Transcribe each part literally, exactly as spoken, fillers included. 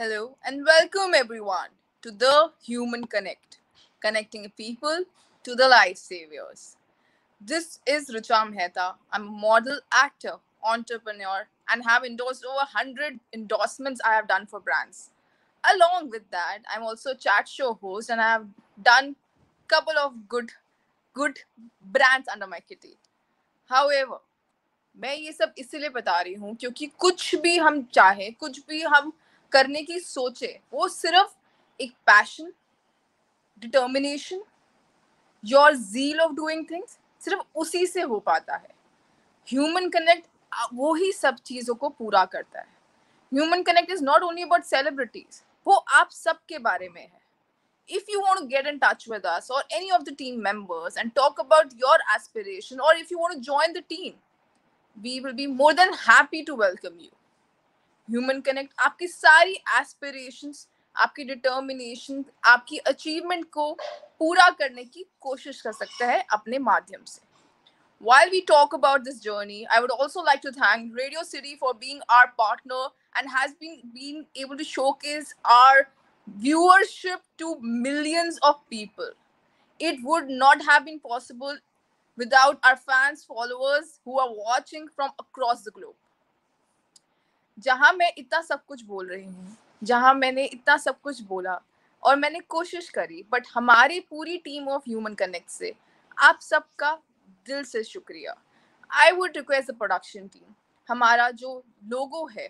Hello and welcome everyone to The Human Connect, connecting people to the lifesavers. This is Richa Mehta. I'm a model, actor, entrepreneur and have endorsed over one hundred endorsements I have done for brands. Along with that, I'm also a chat show host and I have done a couple of good, good brands under my kitty. However, मैं ये सब इसीलिए बता रही हूँ क्योंकि कुछ भी हम चाहे, कुछ भी हम करने की सोचे, वो सिर्फ एक passion, determination, your zeal of doing things, सिर्फ उसी से हो पाता है. ह्यूमन कनेक्ट वो ही सब चीज़ों को पूरा करता है. Human connect is not only about celebrities, वो आप सब के बारे में है. If you want to get in touch with us or any of the team members and talk about your aspiration, or if you want to join the team, we will be more than happy to welcome you. Human Connect आपकी सारी aspirations, आपकी determination, आपकी achievement को पूरा करने की कोशिश कर सकता है अपने माध्यम से. While we talk about this journey, I would also like to thank Radio City for being our partner and has been been able to showcase our viewership to millions of people. It would not have been possible without our fans, followers who are watching from across the globe. जहाँ मैं इतना सब कुछ बोल रही हूँ, जहाँ मैंने इतना सब कुछ बोला और मैंने कोशिश करी, बट हमारी पूरी टीम ऑफ ह्यूमन कनेक्ट से आप सबका दिल से शुक्रिया. I would request the production team, हमारा जो लोगो है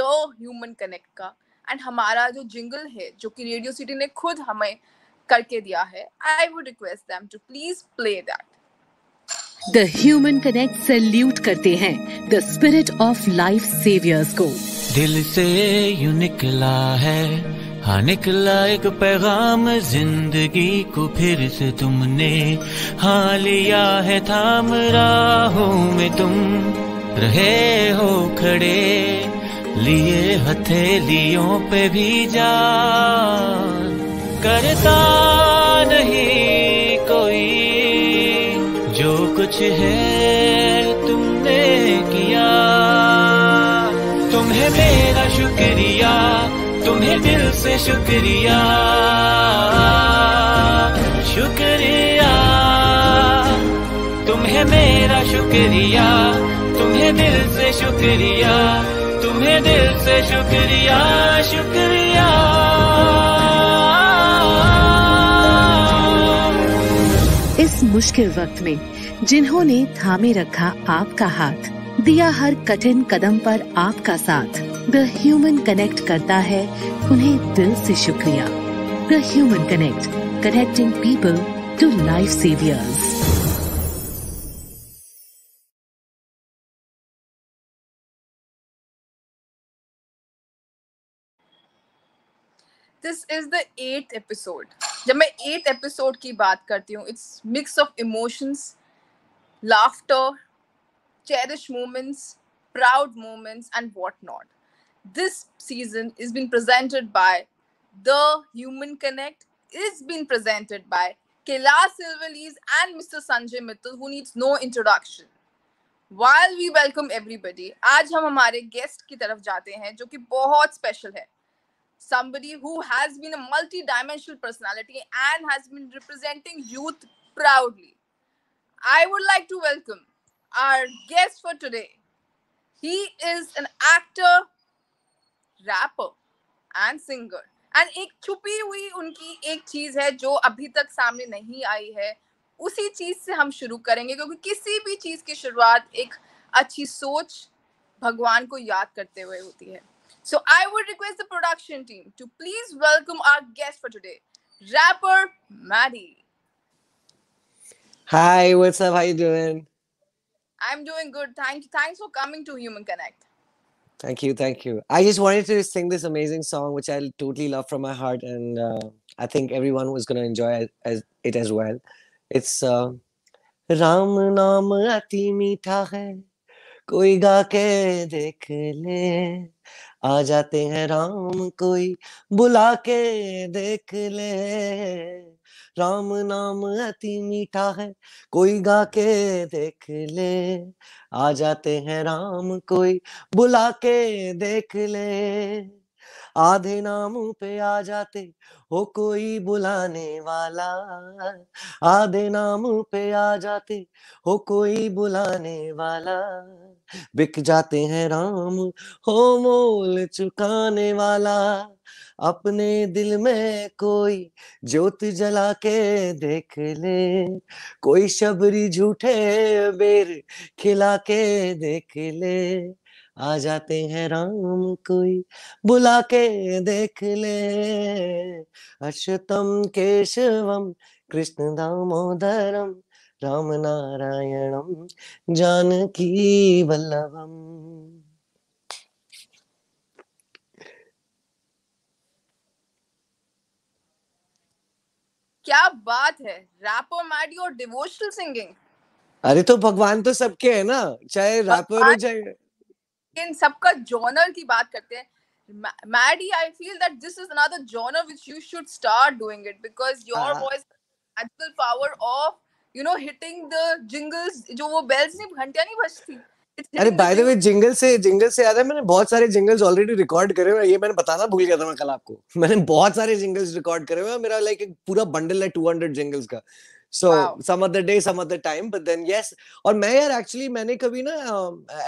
द ह्यूमन कनेक्ट का एंड हमारा जो जिंगल है जो कि रेडियो सिटी ने खुद हमें करके दिया है, I would request them to please play that. The human connect salute करते हैं the spirit of life saviours को. दिल से यू निकला है, हाँ निकला एक पैगाम, जिंदगी को फिर से तुमने हाँ लिया है थाम. राहों में तुम रहे हो खड़े, लिए हथेलियों पे भी जा. करता नहीं कोई जो कुछ है तुमने किया. तुम्हें मेरा शुक्रिया, तुम्हें दिल से शुक्रिया, शुक्रिया. तुम्हें मेरा शुक्रिया, तुम्हें दिल से शुक्रिया, तुम्हें दिल से शुक्रिया, शुक्रिया. इस मुश्किल वक्त में जिन्होंने थामे रखा आपका हाथ, दिया हर कठिन कदम पर आपका साथ, द ह्यूमन कनेक्ट करता है उन्हें दिल से शुक्रिया. The human connect, connecting people to life saviours. This is the eighth episode. जब मैं eighth episode की बात करती हूँ, it's mix of emotions, laughter, cherished moments, proud moments, and whatnot. This season is been presented by The Human Connect. It's been presented by Kailash Silver Leaves and Mister Sanjay Mittal, who needs no introduction. While we welcome everybody, आज हम हमारे guest की तरफ जाते हैं, जो कि बहुत special है. Somebody who has been a multi-dimensional personality and has been representing youth proudly. I would like to welcome our guest for today. He is an actor, rapper and singer. And एक छुपी हुई उनकी एक चीज़ है जो अभी तक सामने नहीं आई है. उसी चीज़ से हम शुरू करेंगे क्योंकि किसी भी चीज़ की शुरुआत एक अच्छी सोच, भगवान को याद करते हुए होती है. So I would request the production team to please welcome our guest for today, Rapper Maddy. Hi, what's up? How you doing? I'm doing good. Thank you. Thanks for coming to Human Connect. Thank you. Thank you. I just wanted to sing this amazing song, which I totally love from my heart. And uh, I think everyone was going to enjoy it as well. It's uh, Ram Naam Ati Meetha Hai, Koi Ga Ke Dekh Le. आ जाते हैं राम कोई बुला के देख ले. राम नाम अति मीठा है, कोई गा के देख ले. आ जाते हैं राम कोई बुला के देख ले. आधे नामों पे आ जाते हो कोई बुलाने वाला, आधे नामों पे आ जाते हो कोई बुलाने वाला, बिक जाते हैं राम हो मोल चुकाने वाला, अपने दिल में कोई ज्योत जला के देख ले, कोई शबरी झूठे बेर खिला के देख ले, आ जाते हैं राम कोई बुला के देख ले, अश्वतम केशवम कृष्ण दामोदरम राम नारायणम जानकी वल्लभम। क्या बात है, रैपर मैडी और डिवोशनल सिंगिंग। अरे तो भगवान तो सबके है ना, चाहे रैपर हो चाहे इन सबका जॉनर की बात करते हैं। Maddy, I feel that this is another genre which you should start doing it because your voice has the power of you know hitting the jingles, जो वो bells नहीं घंटियां नहीं बजती। अरे by the way jingle से jingle से याद है, मैंने बहुत सारे jingles already record करे हुए हैं, ये मैंने बताना भूल गया था मैं कल आपको, मैंने बहुत सारे jingles record करे हुए हैं, मेरा like एक पूरा bundle है two hundred jingles का। So wow. some other day, some other time, but then yes. और मैं यार actually मैंने कभी ना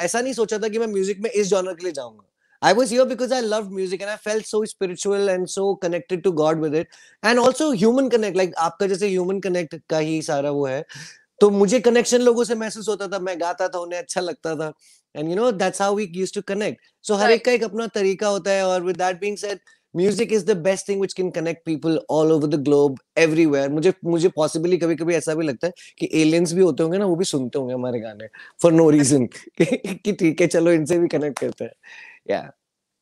ऐसा नहीं सोचा था कि मैं म्यूजिक में इस genre के लिए जाऊँगा। I was here because I loved music and I felt so spiritual and so connected to God with it, and also human connect, like आपका जैसे human connect का ही सारा वो है, तो मुझे connection लोगों से महसूस होता था, मैं गाता था, उन्हें अच्छा लगता था, and you know that's how we used to connect. So right. हर एक का एक अपना तरीका होता है, और with that being said, music is the best thing which can connect people all over the globe, everywhere. मुझे मुझे possibly कभी कभी ऐसा भी लगता है कि aliens भी होते होंगे ना, वो भी सुनते होंगे हमारे गाने for no reason कि ठीक है चलो इनसे भी connect करते हैं. Yeah.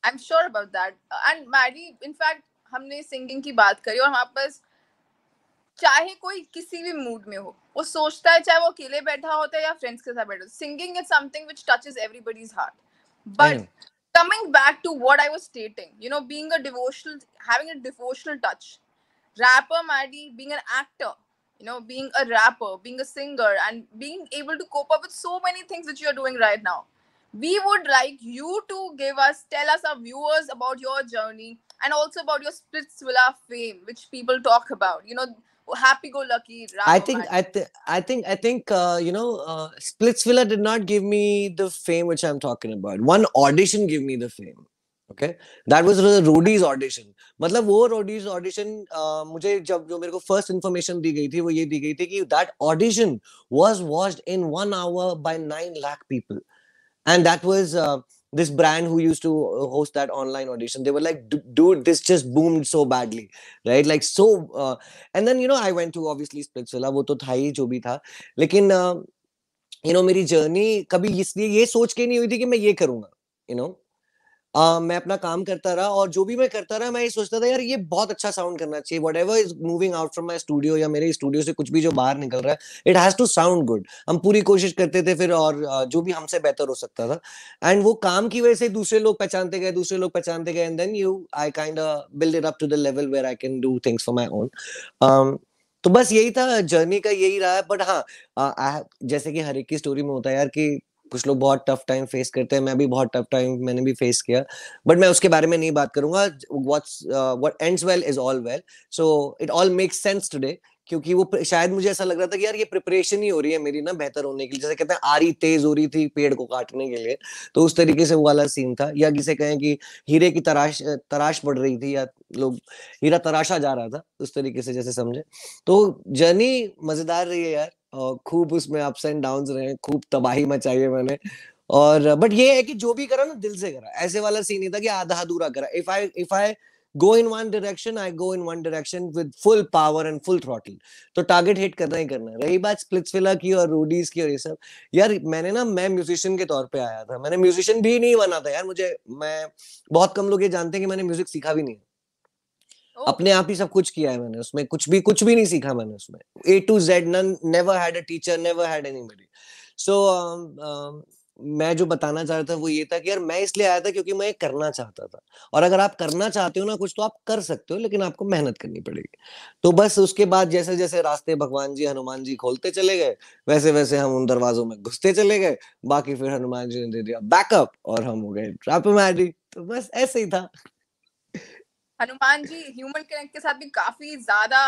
I'm sure about that. And Maddy, in fact हमने singing की बात करी और हमारे पास चाहे कोई किसी भी mood में हो, वो सोचता है चाहे वो अकेले बैठा होता है या friends के साथ बैठा हो, singing is something which touches everybody's heart. But coming back to what I was stating, you know, being a devotional, having a devotional touch, rapper Maddy, being an actor, you know, being a rapper, being a singer, and being able to cope up with so many things which you are doing right now. We would like you to give us, tell us our viewers about your journey and also about your Splitsvilla fame, which people talk about, you know, happy-go-lucky. I think, I, th I think, I think, uh, you know, uh, Splitsvilla did not give me the fame which I'm talking about. One audition gave me the fame. Okay, that was the Roadies audition. मतलब वो Roadies audition uh, मुझे जब जो मेरे को first information दी गई थी वो ये दी गई थी कि that audition was watched in one hour by nine lakh people, and that was. Uh, This brand who used to host that online audition, they were like, dude, this just boomed so badly, right? Like so, uh, and then you know I went to obviously Splitsvilla, वो तो था ही जो भी था, लेकिन uh, you know मेरी journey कभी इसलिए ये सोच के नहीं हुई थी कि मैं ये करूँगा, you know, uh, मैं अपना काम करता रहा और जो भी मैं करता रहा मैं ये सोचता था यार ये बहुत अच्छा sound करना चाहिए, whatever is moving out from my studio या मेरे studio से कुछ भी जो बाहर निकल रहा है, it has to sound good. हम पूरी कोशिश करते थे फिर, और जो भी हमसे बेहतर हो सकता था, and वो काम की वजह से दूसरे लोग पहचानते गए, दूसरे लोग पहचानते गए, and then you, I kind of build it up to the level where I can do things for my own. Um, तो बस यही था, जर्नी का यही रहा है, बट हाँ जैसे कि हर एक की स्टोरी में होता है यार कि कुछ लोग बहुत टफ टाइम फेस करते हैं, मैं भी बहुत टफ टाइम मैंने भी फेस किया, बट मैं उसके बारे में नहीं बात करूंगा. What's what ends well is all well, so it all makes sense today, क्योंकि वो शायद मुझे ऐसा लग रहा था कि यार ये प्रिपरेशन ही हो रही है मेरी ना बेहतर होने के लिए, जैसे कहते हैं आरी तेज हो रही थी पेड़ को काटने के लिए, तो उस तरीके से वो वाला सीन था, या किसे कहें कि हीरे की तराश तराश पड़ रही थी, या लोग हीरा तराशा जा रहा था, उस तरीके से जैसे समझे. तो जर्नी मजेदार रही है यार, और खूब उसमें अप्स एंड डाउन्स रहे, खूब तबाही मचाई है मैंने, और बट ये है कि जो भी करा ना दिल से करा, ऐसे वाला सीन नहीं था कि आधा अधूरा करा. If I if I go in one direction, I go in one direction with full power and full throttle. तो target hit करना ही करना है. रही बात Splitsvilla की और Roadies की और ये सब, यार मैंने ना मैं musician के तौर पे आया था, मैंने musician भी नहीं बना था यार, मुझे मैं बहुत कम लोग ये जानते हैं कि मैंने music सीखा भी नहीं, अपने आप ही सब कुछ किया है मैंने, उसमें कुछ भी कुछ भी नहीं सीखा मैंने उसमें, A to Z, none, never had a teacher, never had anybody. So um, um, मैं जो बताना चाह रहा था वो ये था कि यार मैं इसलिए आया था क्योंकि मैं करना चाहता था, और अगर आप करना चाहते हो ना कुछ तो आप कर सकते हो, लेकिन आपको मेहनत करनी पड़ेगी. तो बस उसके बाद जैसे जैसे रास्ते भगवान जी हनुमान जी खोलते चले गए, वैसे वैसे हम उन दरवाजों में घुसते चले गए, बाकी फिर हनुमान जी ने दे दिया बैकअप और हम हो गए रैपर मैडी. तो बस ऐसे ही था. हनुमान जी ह्यूमन कनेक्ट के साथ भी काफी ज्यादा,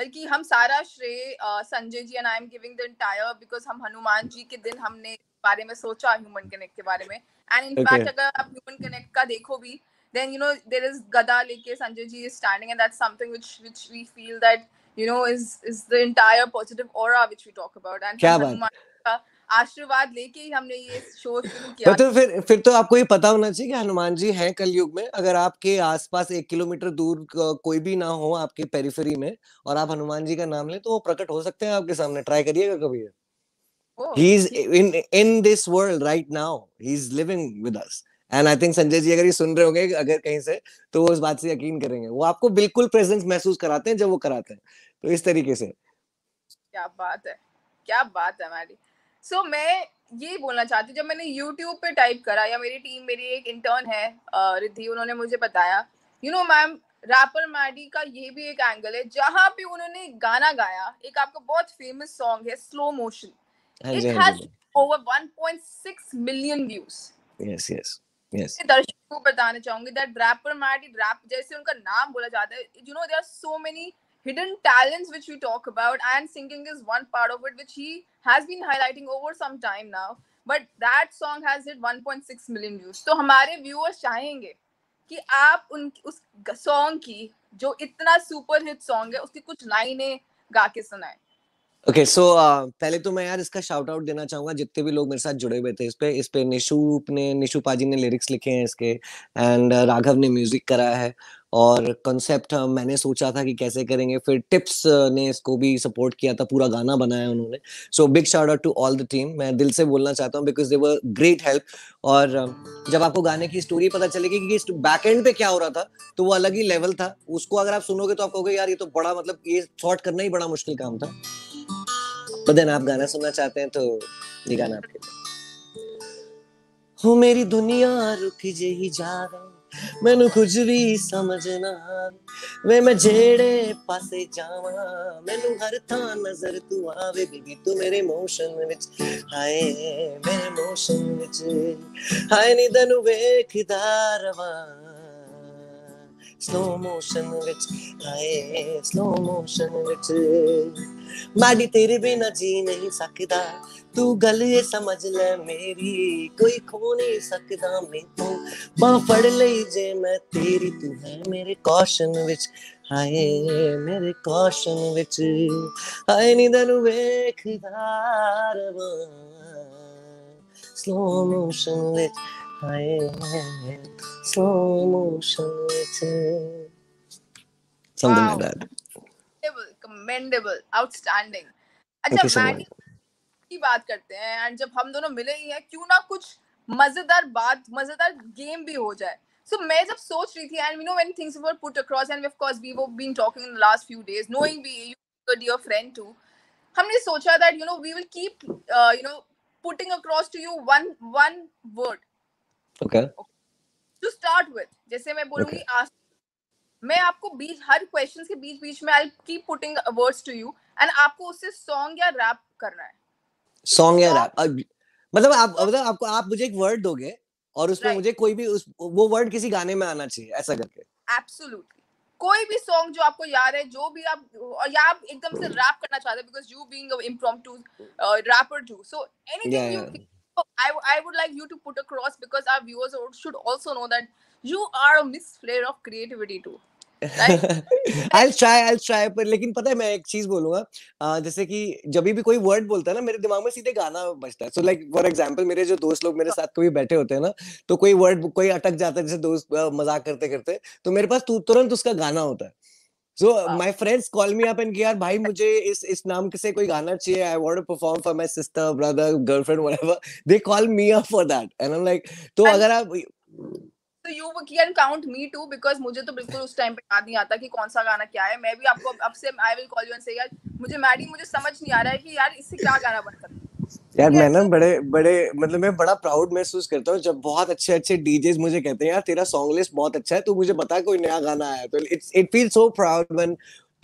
बल्कि हम सारा श्रेय Sanjay ji and I am giving the entire, because हम हनुमान जी के दिन हमने बारे में सोचा ह्यूमन कनेक्ट के बारे में. एंड इनफैक्ट अगर आप ह्यूमन कनेक्ट का देखो भी, then you know there is gada leke Sanjay ji is standing, and that's something which which we feel that you know is is the entire positive aura which we talk about. And Hanuman ka आशीर्वाद लेके ही हमने ये show शुरू किया. तो फिर फिर तो आपको ये पता होना चाहिए कि हनुमान जी हैं कलयुग में. अगर आपके आसपास एक किलोमीटर दूर कोई भी ना हो आपके पेरिफेरी में और आप हनुमान जी का नाम लें तो वो प्रकट हो सकते हैं आपके सामने. ट्राई करिएगा कभी. He is in in this world right now. He is living with us. And I think Sanjay ji अगर ये सुन रहे होंगे अगर कहीं से, तो वो इस बात से यकीन करेंगे. वो आपको बिल्कुल प्रेजेंस महसूस कराते हैं जब वो कराते हैं. तो इस तरीके से क्या बात है, क्या बात है हमारी. सो मैं ये बोलना चाहती हूँ, जब मैंने YouTube पे टाइप करा, या मेरी टीम, मेरी एक इंटर्न है रिद्धि, उन्होंने मुझे बताया, you know ma'am rapper Maddy का ये भी एक एंगल है जहाँ पे उन्होंने गाना गाया. एक आपका बहुत फेमस सॉन्ग है slow motion, it has over one point six million views. Yes yes Yes. दर्शकों को बताना चाहूंगी that rapper Maddy rap जैसे उनका नाम बोला जाता है, you know there are so many hidden talents which we talk about, and singing is one part of it which he has been highlighting over some time now. But that song has hit one point six million views. तो हमारे viewers चाहेंगे कि आप उन उस song की, जो इतना super hit song है, उसकी कुछ लाइनें गा के सुनाएं. Okay okay, so so, uh, पहले तो मैं यार इसका शाउट आउट देना चाहूंगा जितने भी लोग मेरे साथ जुड़े हुए थे इस पे. इस पे निशू ने, निशू पाजी ने लिरिक्स लिखे हैं इसके, एंड uh, राघव ने म्यूजिक करा है, और कॉन्सेप्ट uh, मैंने सोचा था कि कैसे करेंगे. फिर टिप्स uh, ने इसको भी सपोर्ट किया था, पूरा गाना बनाया उन्होंने. So big shout out to all the team. मैं दिल से बोलना चाहता हूँ because they were great help. और uh, जब आपको गाने की स्टोरी पता चलेगी कि बैक एंड पे क्या हो रहा था, तो वो अलग ही लेवल था. उसको अगर आप सुनोगे तो आप कहोगे यार ये तो बड़ा, मतलब ये शॉर्ट करना ही बड़ा मुश्किल काम था. बदन आप गाना सुनना चाहते हैं तो ये गाना आपके लिए. हो मेरी दुनिया रुक जेही जावे, मैनू कुछ भी समझ ना आवे, वे मैं जेड़े पासे जावां, मैनू हर थां नजर तू आवे, बेबी तू मेरे मोशन विच आए, मेरे मोशन विच आए, नी तैनू वेखदा रवां स्लो मोशन विच आए, स्लो मोशन विच. मैडी तेरे बिना जी नहीं सकदा, तू गल ये समझ ले मेरी, कोई खो नहीं सकदा मैनू, बाह फड़ ले जे मैं तेरी, तू है मेरे कौशन विच आए, मेरे कौशन विच आए, नी तैनू वेखदा रवां स्लो मोशन विच आए, स्लो मोशन विच. Something like that. Commendable, outstanding. अच्छा मैडी की बात करते हैं, एंड जब हम दोनों मिले ही हैं क्यों ना कुछ मजेदार बात, मजेदार गेम भी हो जाए. सो so, मैं जब सोच रही थी, and you know when things were put across, and of course we have been talking in the last few days, knowing be you a dear friend too, हमने सोचा that you know we will keep you know putting across to you one one word. Okay to start with, जैसे मैं बोलूंगी ask, मैं आपको बीच हर questions के बीच बीच में I keep putting words to you, and आपको उससे सॉन्ग या रैप करना है. सॉन्ग या रैप मतलब आप मतलब आपको आप मुझे एक वर्ड दोगे और उसमें right. मुझे कोई भी उस, वो वर्ड किसी गाने में आना चाहिए ऐसा करके. एब्सोल्युटली कोई भी सॉन्ग जो आपको याद है, जो भी आप, और या आप एकदम से रैप करना चाहते हो because you being a impromptu rapper too, so anything you I I would like you to put across because our viewers should also know that you are a miss flair of creativity too. I'll try, I'll try. पर लेकिन पता है मैं एक चीज बोलूंगा, जैसे कि जब भी कोई वर्ड बोलता है ना मेरे दिमाग में सीधे गाना बजता है. सो लाइक फॉर एग्जांपल मेरे जो दोस्त लोग मेरे साथ कभी बैठे होते हैं ना, तो कोई वर्ड कोई अटक जाता है, जैसे दोस्त मजाक करते करते, तो मेरे पास तुरंत उसका गाना होता है. So my friends call me up and कि यार भाई मुझे इस इस नाम से कोई गाना चाहिए, I want to perform for my sister, brother, girlfriend, whatever. They call me up for that and I'm like, तो अगर आप तो you can count me too because मुझे तो बिल्कुल उस टाइम पे याद नहीं आता कि कौन सा गाना क्या है. मैं भी आपको अब से I will call you and say यार मुझे मैडी मुझे समझ नहीं आ रहा है कि यार इससे क्या गाना बन सकता है. यार मैं ना बड़े बड़े मतलब मैं बड़ा प्राउड महसूस करता हूँ जब बहुत अच्छे अच्छे डीजेस मुझे कहते हैं यार तेरा सॉन्ग लिस्ट बहुत अच्छा है, तू मुझे बता कोई नया गाना आया. तो it's it feel so proud when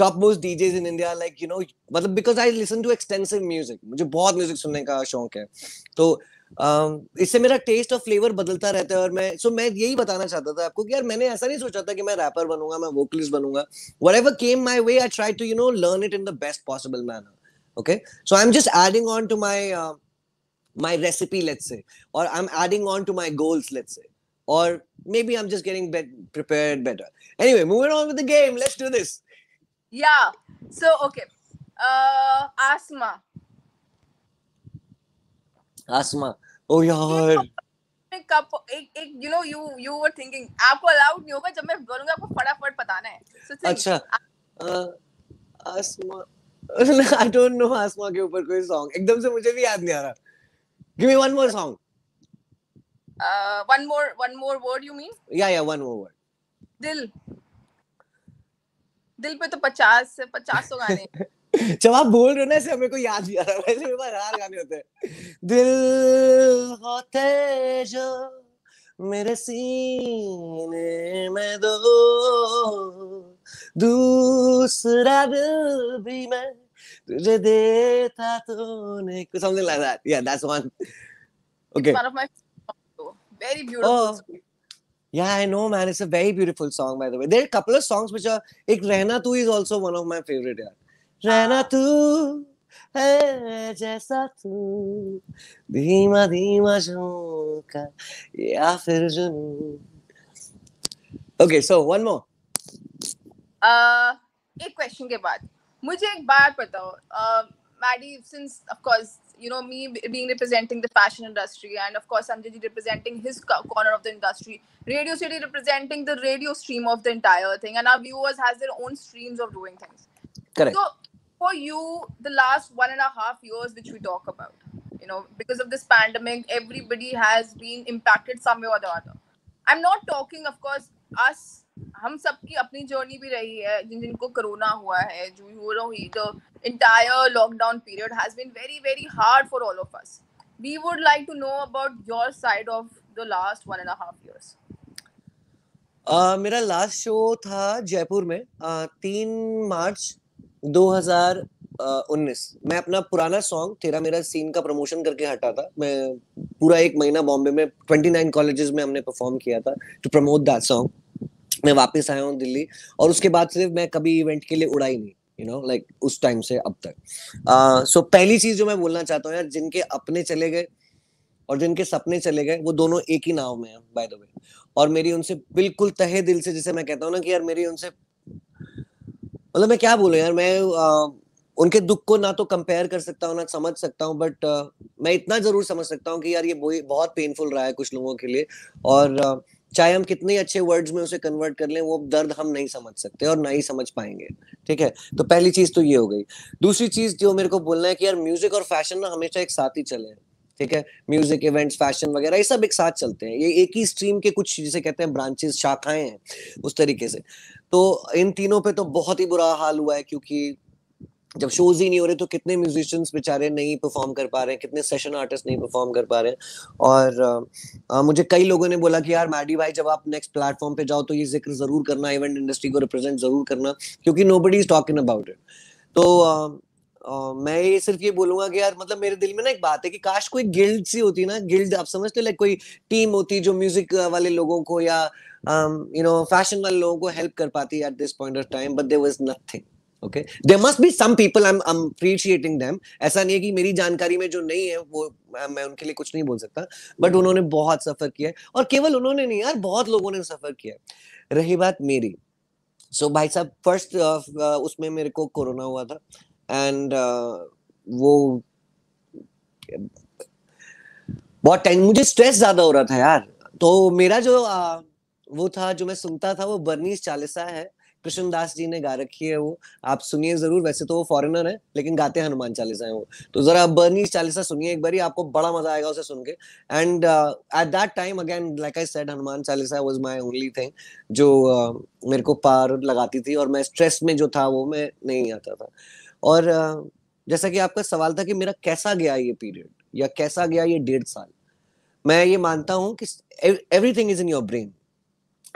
top most D Js in India like you know मतलब because I listen to extensive music, मुझे बहुत म्यूजिक सुनने का शौक है, तो इससे मेरा टेस्ट और फ्लेवर बदलता रहता है और मैं सो so मैं यही बताना चाहता था आपको कि यार मैंने ऐसा नहीं सोचा था कि मैं रैपर बनूंगा, मैं वोकलिस्ट बनूंगा. Whatever came my way I tried to you know learn it in the best possible manner. Okay, so I am just adding on to my my recipe let's say, और I am adding on to my goals let's say, और maybe I am just getting prepared better. Anyway, moving on with the game, let's do this. Yeah so okay, Asma Asma Oh, यार. एक, एक, you know, you, you were thinking, आपको allowed नहीं होगा, जब मैं बोलूंगा आपको फटाफट बताना है. So, अच्छा, uh, Asma, I don't know आसमा के ऊपर कोई सॉन्ग. एकदम से मुझे भी याद नहीं आ रहा. Give me one more song. Uh, one more, one more word you mean? Yeah, yeah, one more word. दिल. दिल पे तो पचास से पचास सौ गाने. जब आप बोल रहे हो ना ऐसे हमें को याद भी आ रहा है. वैसे मेरे पास हज़ार गाने होते हैं. दिल होते जो मेरे सीने में दो, दूसरा दिल भी मैं तुझे देता तूने, कुछ something like that. Yeah that's one. Okay, one of my very beautiful. Yeah, I know, man. It's a very beautiful song, by the way. There are a couple of songs which are. Ek Rehna Tu is also one of my favorite. Yeah. रहना तू है जैसा तू, धीमा धीमा झोंका या फिर जुनून. Okay, so one more. एक क्वेश्चन के बाद मुझे एक बात बताओ Maddy, since of course you know me being representing the fashion industry and of course Sanjay ji representing his corner of the industry, Radio City representing the radio stream of the entire thing, and our viewers has their own streams of doing things. Correct. So for you, the last one and a half years which we talk about, you know, because of this pandemic, everybody has been impacted some way or the other. I'm not talking, of course, us. हम सबकी अपनी journey भी रही है, जिन जिनको corona हुआ है, जो हो रही the entire lockdown period has been very very hard for all of us. We would like to know about your side of the last one and a half years. Uh, मेरा last show था जयपुर में तीन मार्च दो हज़ार उन्नीस. मैं अपना पुराना सॉन्ग तेरा मेरा सीन का प्रमोशन करके हटा था. मैं पूरा एक महीना बॉम्बे में उनतीस कॉलेजेस में हमने परफॉर्म किया था टू प्रमोट दैट सॉन्ग. मैं वापस आया हूँ दिल्ली और उसके बाद सिर्फ मैं कभी इवेंट के लिए उड़ा ही नहीं, यू नो लाइक उस टाइम से अब तक. सो uh, so, पहली चीज जो मैं बोलना चाहता हूँ यार, जिनके अपने चले गए और जिनके सपने चले गए वो दोनों एक ही नाव में हैं बाय द वे. और मेरी उनसे बिल्कुल तहे दिल से, जैसे मैं कहता हूँ ना कि यार मेरी उनसे मतलब मैं क्या बोलूँ यार, मैं uh, उनके दुख को ना तो कंपेयर कर सकता हूँ ना समझ सकता हूँ, बट uh, मैं इतना जरूर समझ सकता हूँ कि यार ये बहुत पेनफुल रहा है कुछ लोगों के लिए. और uh, चाहे हम कितने अच्छे वर्ड्स में उसे कन्वर्ट कर लें, वो दर्द हम नहीं समझ सकते और ना ही समझ पाएंगे. ठीक है, तो पहली चीज तो ये हो गई. दूसरी चीज जो मेरे को बोलना है कि यार म्यूजिक और फैशन ना हमेशा एक साथ ही चले. ठीक है, म्यूजिक इवेंट्स फैशन वगैरह ये सब एक साथ चलते हैं, ये एक ही स्ट्रीम के कुछ जिसे कहते हैं ब्रांचेस शाखाएं हैं उस तरीके से. तो इन तीनों पे तो बहुत ही बुरा हाल हुआ है, क्योंकि जब शोज ही नहीं हो रहे तो कितने म्यूजिशियंस बेचारे नहीं परफॉर्म कर पा रहे हैं, कितने सेशन आर्टिस्ट नहीं परफॉर्म कर पा रहे हैं. और आ, मुझे कई लोगों ने बोला कि यार मैडी भाई जब आप नेक्स्ट प्लेटफॉर्म पे जाओ तो ये जिक्र जरूर करना, इवेंट इंडस्ट्री को रिप्रेजेंट जरूर करना, क्योंकि nobody is talking about it. तो आ, आ, मैं ये सिर्फ ये बोलूंगा कि यार मतलब मेरे दिल में ना एक बात है कि काश कोई गिल्ड सी होती ना, गिल्ड आप समझते हो, लाइक कोई टीम होती जो म्यूजिक वाले लोगों को या यू नो फैशन वाले लोगों को हेल्प कर पाती at this point of time, but there was nothing. Okay, there must be some people. I'm I'm appreciating them. ऐसा नहीं है कि मेरी जानकारी में जो नहीं है वो मैं उनके लिए कुछ नहीं बोल सकता, बट उन्होंने बहुत सफर किया है. और केवल उन्होंने नहीं यार, बहुत लोगों ने सफर किया है. रही बात मेरी, सो so, भाई साहब फर्स्ट uh, उसमें मेरे को कोरोना हुआ था एंड uh, वो बहुत टाइम मुझे स्ट्रेस ज्यादा हो रहा था यार. तो मेरा जो uh, वो था जो मैं सुनता था वो बर्नीस चालीसा है, कृष्ण दास जी ने गा रखी है, वो आप सुनिए जरूर. वैसे तो वो फॉरेनर है लेकिन गाते हैं हनुमान चालीसा है वो, तो जरा आप बर्नीस चालीसा सुनिए एक बारी, आपको बड़ा मजा आएगा उसे सुन के. And at that time again like I said Hanuman Chalisa was my only thing जो uh, मेरे को पार लगाती थी और मैं स्ट्रेस में जो था वो मैं नहीं आता था. और uh, जैसा कि आपका सवाल था कि मेरा कैसा गया ये पीरियड या कैसा गया ये डेढ़ साल, मैं ये मानता हूँ कि everything is in your brain.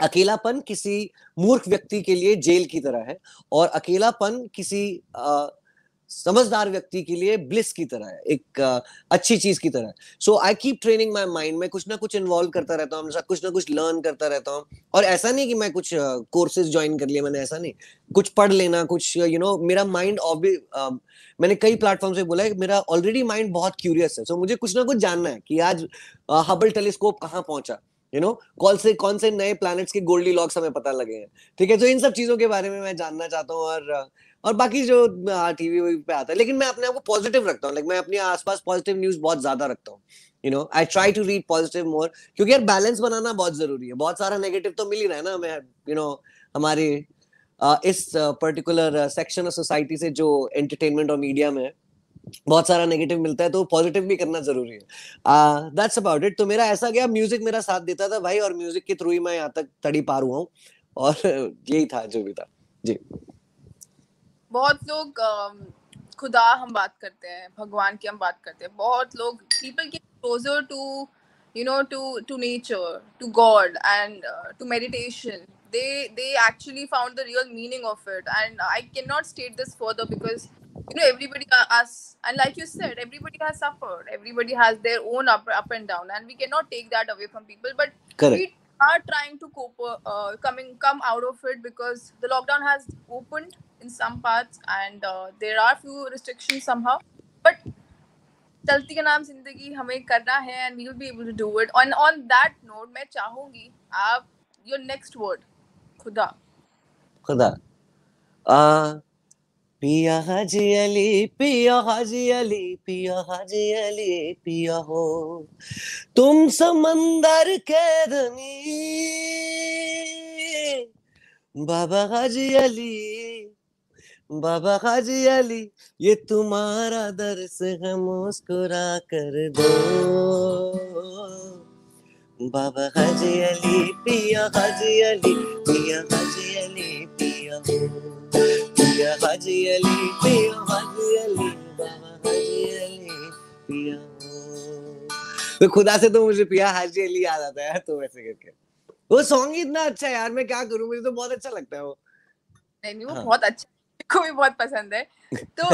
अकेलापन किसी मूर्ख व्यक्ति के लिए जेल की तरह है और अकेलापन किसी आ, समझदार व्यक्ति के लिए ब्लिस की तरह है, एक अच्छी चीज की तरह है. So I keep training my mind, मैं कुछ ना कुछ इन्वॉल्व करता रहता हूँ, कुछ ना कुछ लर्न करता रहता हूँ. और ऐसा नहीं कि मैं कुछ कोर्सेज ज्वाइन कर लिए मैंने, ऐसा नहीं, कुछ पढ़ लेना, कुछ यू नो मेरा माइंड, मैंने कई प्लेटफॉर्म से बोला है मेरा ऑलरेडी माइंड बहुत क्यूरियस है. सो मुझे कुछ ना कुछ जानना है कि आज हबल टेलीस्कोप कहाँ पहुंचा, यू नो कौन से कौन से नए प्लैनेट्स के गोल्डी लॉक्स हमें पता लगे हैं, ठीक है. तो इन सब चीजों के बारे में मैं जानना चाहता हूँ. और और बाकी जो टीवी पे आता है, लेकिन मैं अपने आप को पॉजिटिव रखता हूँ. लाइक मैं अपने आसपास पॉजिटिव न्यूज बहुत ज्यादा रखता हूँ, you know I try to read positive more, क्योंकि यार बैलेंस बनाना बहुत जरूरी है. बहुत सारा नेगेटिव तो मिल ही रहा है ना हमें, यू नो हमारे इस पर्टिकुलर सेक्शन ऑफ सोसाइटी से जो एंटरटेनमेंट और मीडिया में बहुत सारा नेगेटिव मिलता है, तो पॉजिटिव भी करना जरूरी है. That's about it. तो मेरा ऐसा गया, म्यूजिक मेरा साथ देता था भाई, और म्यूजिक के थ्रू ही मैं यहाँ तक तड़ी पार हुआ हूँ. और यही था जो भी था जी. बहुत लोग खुदा हम बात करते हैं, भगवान की हम बात करते हैं, बहुत लोग people get closer to you know to to nature, to God and to meditation. They they actually found the real meaning of it, and I cannot state this further because you know everybody us, and like you said, everybody has suffered, everybody has their own up up and down, and we cannot take that away from people. But Correct. we are trying to cope, uh, coming come out of it because the lockdown has opened in some parts, and uh, there are few restrictions somehow. But चलती का नाम जिंदगी हमें करना है, and we will be able to do it. On on that note, मैं चाहूँगी आप your next word. खुदा खुदा आ पिया हाजी अली पिया हाजी अली पिया हाजी अली पिया हो तुम समंदर के धनी बाबा हाजी अली बाबा हाजी अली ये तुम्हारा दर्स है मुस्कुरा कर दो बाबा हाजी अली पिया हाजी अली पिया हाजी अली पिया हो पिया हाजी अली पिया हाजी अली बाबा हाजी अली पिया हो. खुदा से तो मुझे पिया हाजी अली याद आता है यार, तो वैसे करके वो सॉन्ग इतना अच्छा है यार, मैं क्या करूं, मुझे तो बहुत अच्छा लगता है वो. नहीं नहीं वो हाँ. बहुत अच्छा, मेरे को भी बहुत पसंद है. तो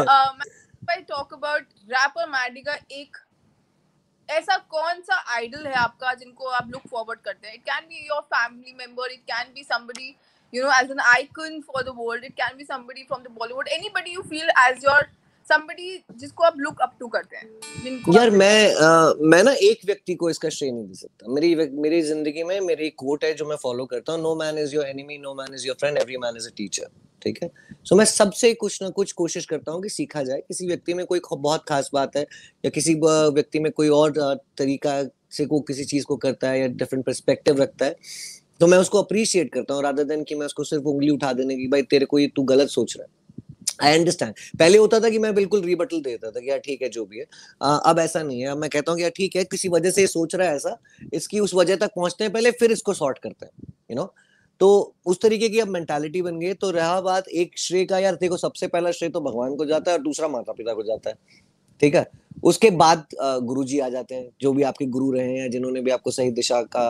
मैं टॉक अबाउट रैपर मैडी का एक ऐसा कौन सा आइडल है आपका जिनको आप लुक फॉरवर्ड करते हैं? It can be your family member, it can be somebody you know as an icon for the world, it can be somebody from the Bollywood, anybody you feel as your somebody जिसको आप look up to करते हैं जिनको. यार मैं आ, मैं ना एक व्यक्ति को इसका श्रेय नहीं दे सकता. मेरी मेरी जिंदगी में मेरी कोट है जो मैं फॉलो करता हूँ, no man is your enemy, no man is your friend, every man is a teacher, ठीक है. सो so, मैं सबसे कुछ ना कुछ कोशिश करता हूँ कि सीखा जाए. किसी व्यक्ति में कोई बहुत खास बात है या किसी व्यक्ति में कोई और तरीका से को किसी चीज को करता है या डिफरेंट पर्सपेक्टिव रखता है, तो मैं उसको अप्रिशिएट करता हूँ रादर देन कि मैं उसको सिर्फ उंगली उठा देने की भाई तेरे को ये तू गलत सोच रहा है. I understand. पहले होता था कि मैं बिल्कुल रिबटल देता था कि यार ठीक है जो भी है. आ, अब ऐसा नहीं है, मैं कहता हूँ कि यार ठीक है किसी वजह से ये सोच रहा है ऐसा, इसकी उस वजह तक पहुंचते हैं पहले, फिर इसको सॉर्ट करते हैं, यू नो. तो उस तरीके की अब मेंटालिटी बन गई. तो रहा बात एक श्रेय का, यार देखो सबसे पहला श्रेय तो भगवान को जाता है और दूसरा माता पिता को जाता है, ठीक है. उसके बाद गुरुजी आ जाते हैं जो भी आपके गुरु रहे हैं, जिन्होंने भी आपको सही दिशा का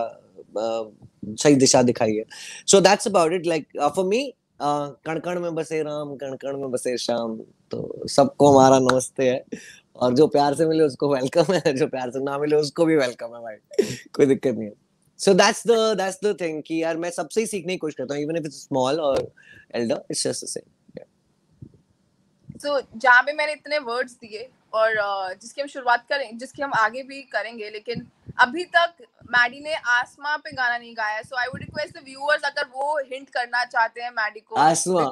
सही दिशा दिखाई है. So that's about it. Like for me कणकण में बसे राम, कणकण में बसे श्याम. तो सबको हमारा नमस्ते है, और जो प्यार से मिले उसको वेलकम है, जो प्यार से ना मिले उसको भी वेलकम है भाई, कोई दिक्कत नहीं है. So that's the that's the thing कि यार मैं सबसे ही सीखने की कोशिश करता हूँ, even if it's small or elder, it's just the same. Yeah. So जहाँ पे मैंने इतने words दिए और uh, जिसकी हम शुरुआत करें, जिसकी हम आगे भी करेंगे, लेकिन अभी तक मैडी ने आसमा पे गाना नहीं गाया. So I would request the viewers अगर वो hint करना चाहते हैं मैडी को. आसमा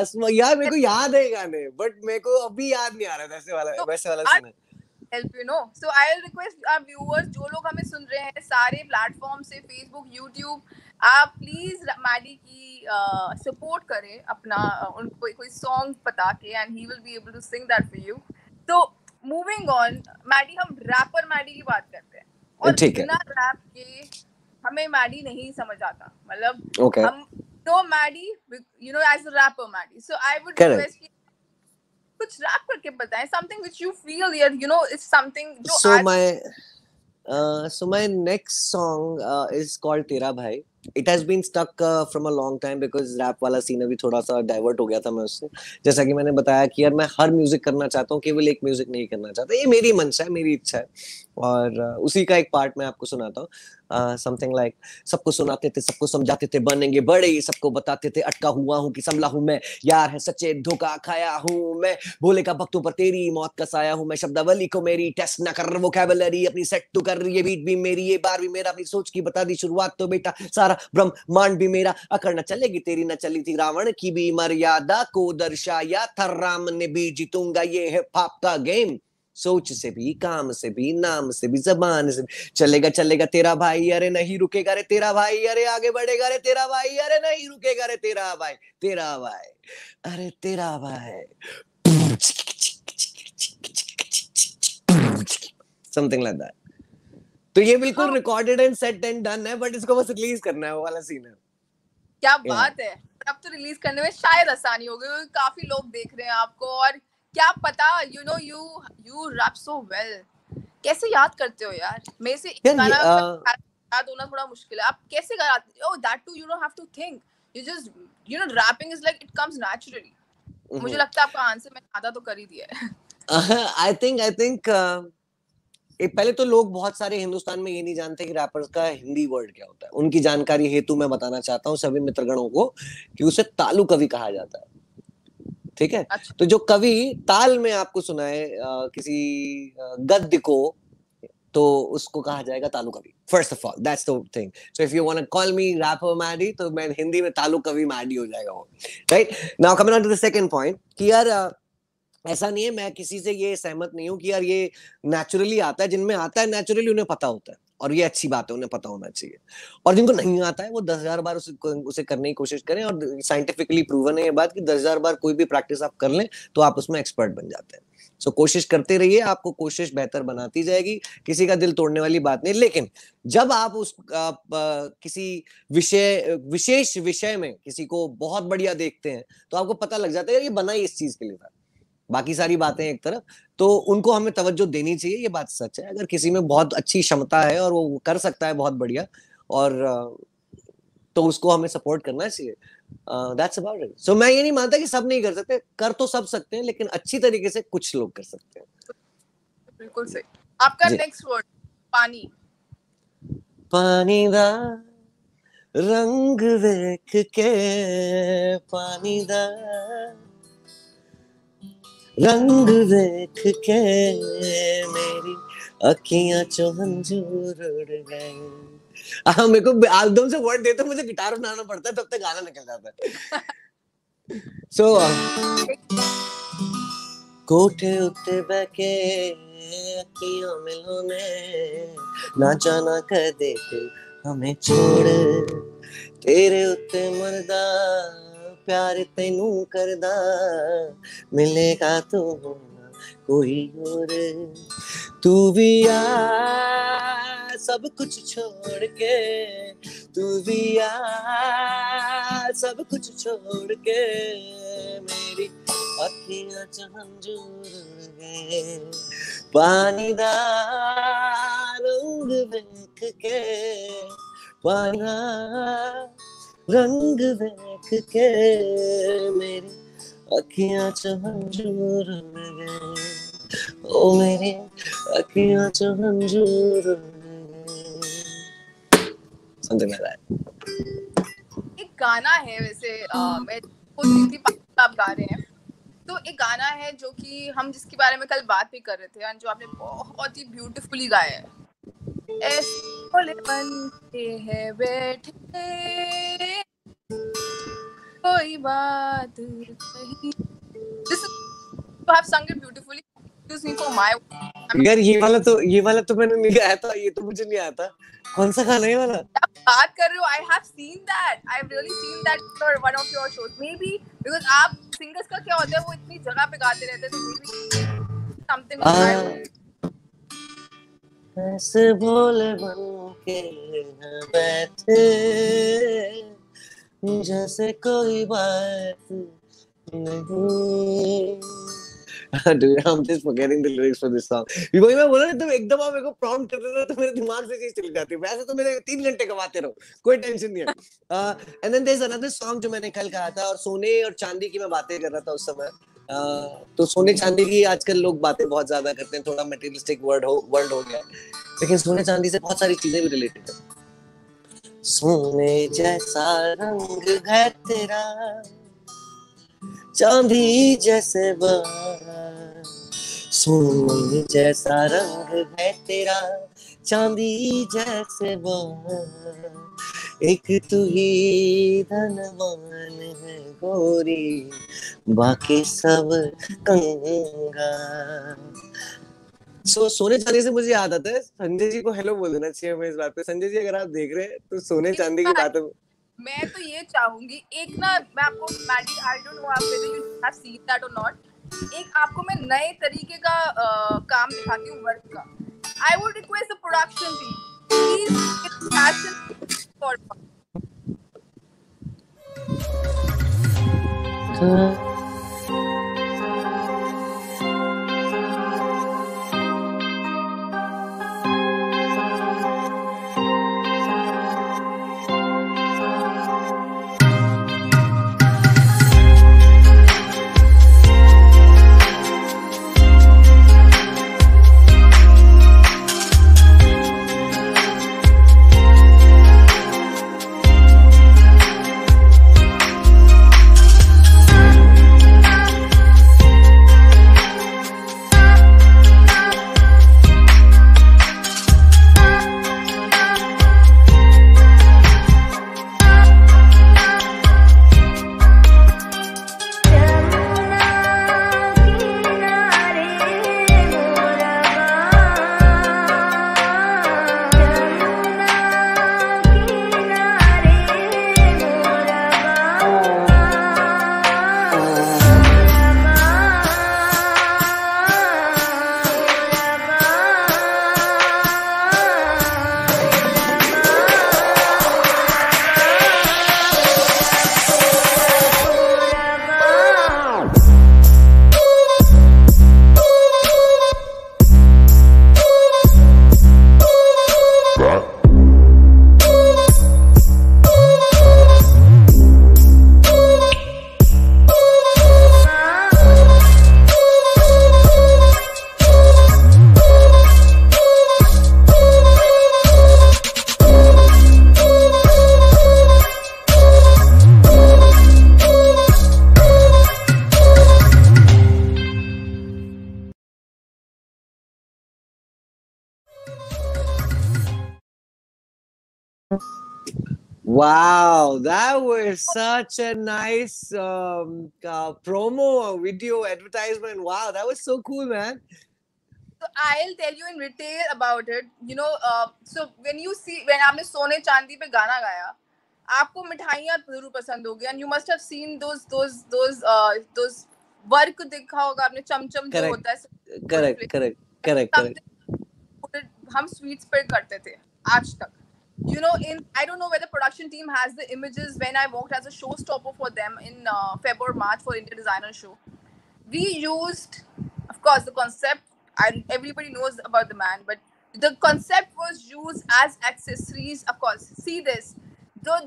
आसमा यार मेरे को याद है गाने, but मेरे को अभी याद नहीं आ रहा वैसे वाला वैसे वाला scene. help you know so I'll request our viewers जो लोग हमें सुन रहे हैं सारे प्लेटफॉर्म से, फेसबुक, यूट्यूब, आप प्लीज मैडी की सपोर्ट करें अपना, उनको कोई सॉन्ग बता के and he will be able to sing that for you. तो मूविंग ऑन मैडी, हम रैपर मैडी की बात करते हैं, और बिना रैप के हमें मैडी नहीं समझ आता, मतलब okay. हम तो Maddy you know as a rapper Maddy, so I would request कुछ रैप करके बताएं, something which you feel here, you know, it's something. So my, uh, so my next song uh, is called तेरा भाई. It has been stuck uh, from a long time because rap वाला scene अभी थोड़ा सा divert हो गया था मैं उससे. जैसा कि मैंने बताया कि यार मैं हर म्यूजिक करना चाहता हूँ, केवल एक म्यूजिक नहीं करना चाहता. ये मेरी मंशा है, मेरी इच्छा है. और uh, उसी का एक पार्ट मैं आपको सुनाता हूँ. uh, something like सबको सुनाते थे, सबको समझाते थे, बनेंगे बड़े, सबको बताते थे अटका हुआ हूँ कि संभला हूँ मैं, यार है सच्चे धोखा खाया हूँ मैं, भोले का भक्तों पर तेरी मौत का साया हूँ मैं, शब्दावली को मेरी टेस्ट ना कर वोकैबुलरी अपनी सेट तो कर, ये बीट भी मेरी, ये बार भी मेरा, अपनी सोच की बता दी शुरुआत तो बेटा, सारा ब्रह्मांड भी मेरा, अकड़ न चलेगी तेरी, न चली थी रावण की भी मर्यादा को दर्शाया था राम ने भी, जीतूंगा ये है पाप का गेम, सोच से भी, काम से भी, नाम से भी, जबान से भी, चलेगा चलेगा तेरा भाई, अरे नहीं रुकेगा रे तेरा भाई, अरे आगे बढ़ेगा रे तेरा भाई, अरे नहीं रुकेगा रे तेरा भाई, तेरा भाई, अरे तेरा भाई, समथिंग लाइक दैट. तो ये बिल्कुल recorded and set and done है, बट इसको बस रिलीज करना है, वो वाला सीन है. क्या बात है. अब तो रिलीज करने में शायद आसानी हो गई, काफी लोग देख रहे हैं आपको, और क्या पता, you know, you you rap so well. कैसे याद करते हो यार? मेरे से गाना याद होना थोड़ा मुश्किल है. आप कैसे याद? Oh, that too, you don't have to think. You just, you know, rapping is like it comes naturally. मुझे लगता है आपका आंसर मैंने आधा तो कर ही दिया है. I think, I think पहले तो लोग बहुत सारे हिंदुस्तान में ये नहीं जानते कि रैपर्स का हिंदी वर्ड क्या होता है. उनकी जानकारी हेतु मैं बताना चाहता हूँ सभी मित्रगणों को कि उसे तालु कवि कहा जाता है. ठीक है. अच्छा. तो जो कवि ताल में आपको सुनाए आ, किसी गद्य को, तो उसको कहा जाएगा तालु कवि. First of all that's the thing. So if you want to call me rapper Maddy, तो मैं हिंदी में तालु कवि मैडी हो जाएगा वो. Right now coming on to the second point कि यार ऐसा नहीं है, मैं किसी से ये सहमत नहीं हूँ कि यार ये नेचुरली आता है. जिनमें आता है नेचुरली उन्हें पता होता है, और ये अच्छी बात है, उन्हें पता होना चाहिए. और जिनको नहीं आता है वो दस हजार बार उसे, उसे करने की कोशिश करें. और साइंटिफिकली प्रूवन है ये बात कि दस हजार बार कोई भी प्रैक्टिस आप कर लें तो आप उसमें एक्सपर्ट बन जाते हैं. सो so, कोशिश करते रहिए, आपको कोशिश बेहतर बनाती जाएगी. किसी का दिल तोड़ने वाली बात नहीं. लेकिन जब आप उस आप, आ, किसी विषय विशेष विषय में किसी को बहुत बढ़िया देखते हैं तो आपको पता लग जाता है ये बना ही इस चीज के लिए था, बाकी सारी बातें एक तरफ. तो उनको हमें तवज्जो देनी चाहिए, ये बात सच है. अगर किसी में बहुत अच्छी क्षमता है और वो कर सकता है बहुत बढ़िया, और तो उसको हमें सपोर्ट करना चाहिए. That's about it. सो मैं ये नहीं मानता कि सब नहीं कर सकते, कर तो सब सकते हैं, लेकिन अच्छी तरीके से कुछ लोग कर सकते हैं. बिल्कुल सही. आपका नेक्स्ट वर्ड पानी. पानी दा रंग देख के, पानी दा रंग देख के मेरी अखियां चो हंजूर उड़ गए. हाँ, मेरे को आलदम से वर्ड देते मुझे गिटार बनाना पड़ता है, तब तक गाना निकल जाता है. सो कोठे उत्ते बैके अखियों मिलो में ना जाना कर देते हमें छोड़, तेरे उत्ते मरदा प्यार तेनू करदा, मिलेगा तो कोई और. तू भी आ सब कुछ छोड़ के, तू भी आ सब कुछ छोड़ के मेरी अखियां च हंजूर गए. पानी दा रंग देख के, पानी रंग देख के मेरी अखियां च हंजूर गए, ओ मेरी अखियां च हंजूर गए. एक गाना है वैसे आ, मैं आप गा रहे हैं, तो एक गाना है जो कि हम जिसके बारे में कल बात भी कर रहे थे और जो आपने बहुत ही ब्यूटीफुली गाया है. ऐसे बनते हैं बैठे कोई बात नहीं. This you have sung it beautifully. Excuse me for my. यार ये वाला तो ये वाला तो मैंने नहीं गाया था, ये तो मुझे नहीं आया था. कौन सा गाना है वाला? आप बात कर रहे हो? I have seen that. I have really seen that for one of your shows. Maybe because आप singers का क्या होता है वो इतनी जगह पे गाते रहते हैं, तो maybe something like that. ऐसे भोले बन के न बैठे जैसे कोई बात नहीं, dude, I'm just forgetting the lyrics for this song. Because मैं बोला ना तुम एक दफा मेरे को prompt करते थे तो मेरे दिमाग से चीज चली जाती है. वैसे तो मेरे तीन घंटे कमाते रहो, कोई टेंशन नहीं है. And then there's another song जो मैंने कल कहा था और सोने और चांदी की मैं बातें कर रहा था उस समय. तो सोने चांदी की आजकल लोग बातें बहुत ज्यादा करते हैं, थोड़ा मटेरियलिस्टिक वर्ड हो वर्ल्ड हो गया, लेकिन सोने चांदी से बहुत सारी चीजें भी रिलेटेड है. सोने जैसा रंग है तेरा, चांदी जैसे बार. सोने जैसा रंग है तेरा, चांदी जैसे बार. एक तू ही धनवान है गोरी, बाकी सब कंगाल. So, सोने चांदी से मुझे याद आता है, संजय जी को हेलो बोल देना चाहिए हमें इस बात पे. संजय जी अगर आप देख रहे हैं तो सोने चांदी की बात है. मैं तो ये चाहूंगी एक ना, मैं आपको मैडी, आई डोंट नो आप whether you have seen that or not, एक आपको मैं नए तरीके का आ, काम दिखाती हूँ, वर्क का. I would request the production team please it's fashion for Wow, that was such a nice um, uh, promo or video advertisement. Wow, that was so cool, man. So I'll tell you in detail about it. You know, uh, so when you see, when आपने सोने चांदी पे गाना गाया, आपको मिठाइयाँ जरूर पसंद होगी, and you must have seen those those those uh, those work देखा होगा आपने, चमचम जो होता है. Correct, correct, correct, correct. हम sweets पे करते थे आज तक. You know, in I don't know whether production team has the images when I worked as a showstopper for them in uh, February March for India Designer Show. We used, of course, the concept, and everybody knows about the man, but the concept was used as accessories. Of course, see this, the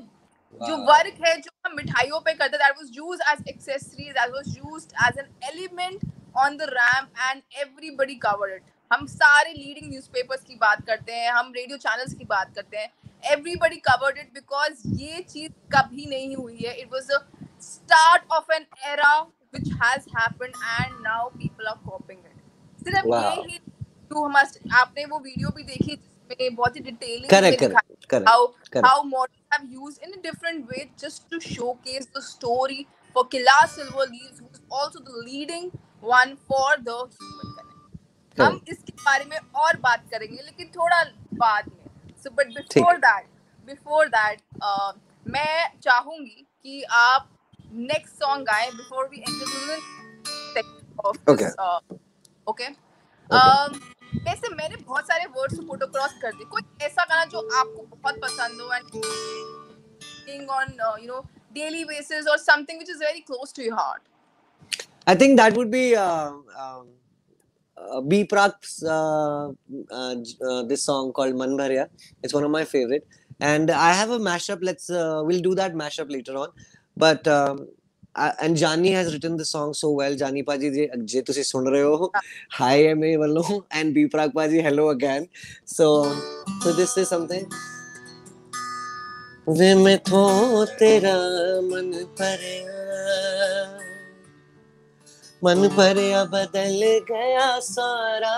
जो work है जो हम मिठाइयों पे करते, that was used as accessories, that was used as an element on the ramp, and everybody covered it. हम सारे leading newspapers की बात करते हैं, हम रेडियो चैनल्स की बात करते हैं, एवरीबडी कवर्ड इट बिकॉज ये चीज कभी नहीं हुई है. It was a start of an era which has happened and now people are copying it. सिर्फ ये ही टू मस्ट, आपने वो वीडियो भी देखी जिसमें बहुत ही detailing how how models have used in a different way just to showcase the story for Kailash silver leaves who is also the leading one for the human. हम इसके बारे में और बात करेंगे लेकिन थोड़ा बाद में. So but before that before that मैं चाहूंगी कि आप नेक्स्ट सॉन्ग गाएं before we enter off. Okay, वैसे मैंने बहुत सारे वर्ड्स को फोटोक्रॉस कर दिए. कोई ऐसा गाना जो आपको बहुत पसंद हो and on you know daily basis और something which is very close to your heart. I think that would be uh, um, uh, B Praak's uh, uh, uh, this song called Man Bharya. It's one of my favorite, and I have a mashup. Let's uh, we'll do that mashup later on. But um, I, and Jani has written the song so well. Jani Paji, je tusi sun rahe ho, hi am I wallo, and B Praak Paji, hello again. So so this is something. वे मैं तो तेरा मन भरया मन भरया बदल गया सारा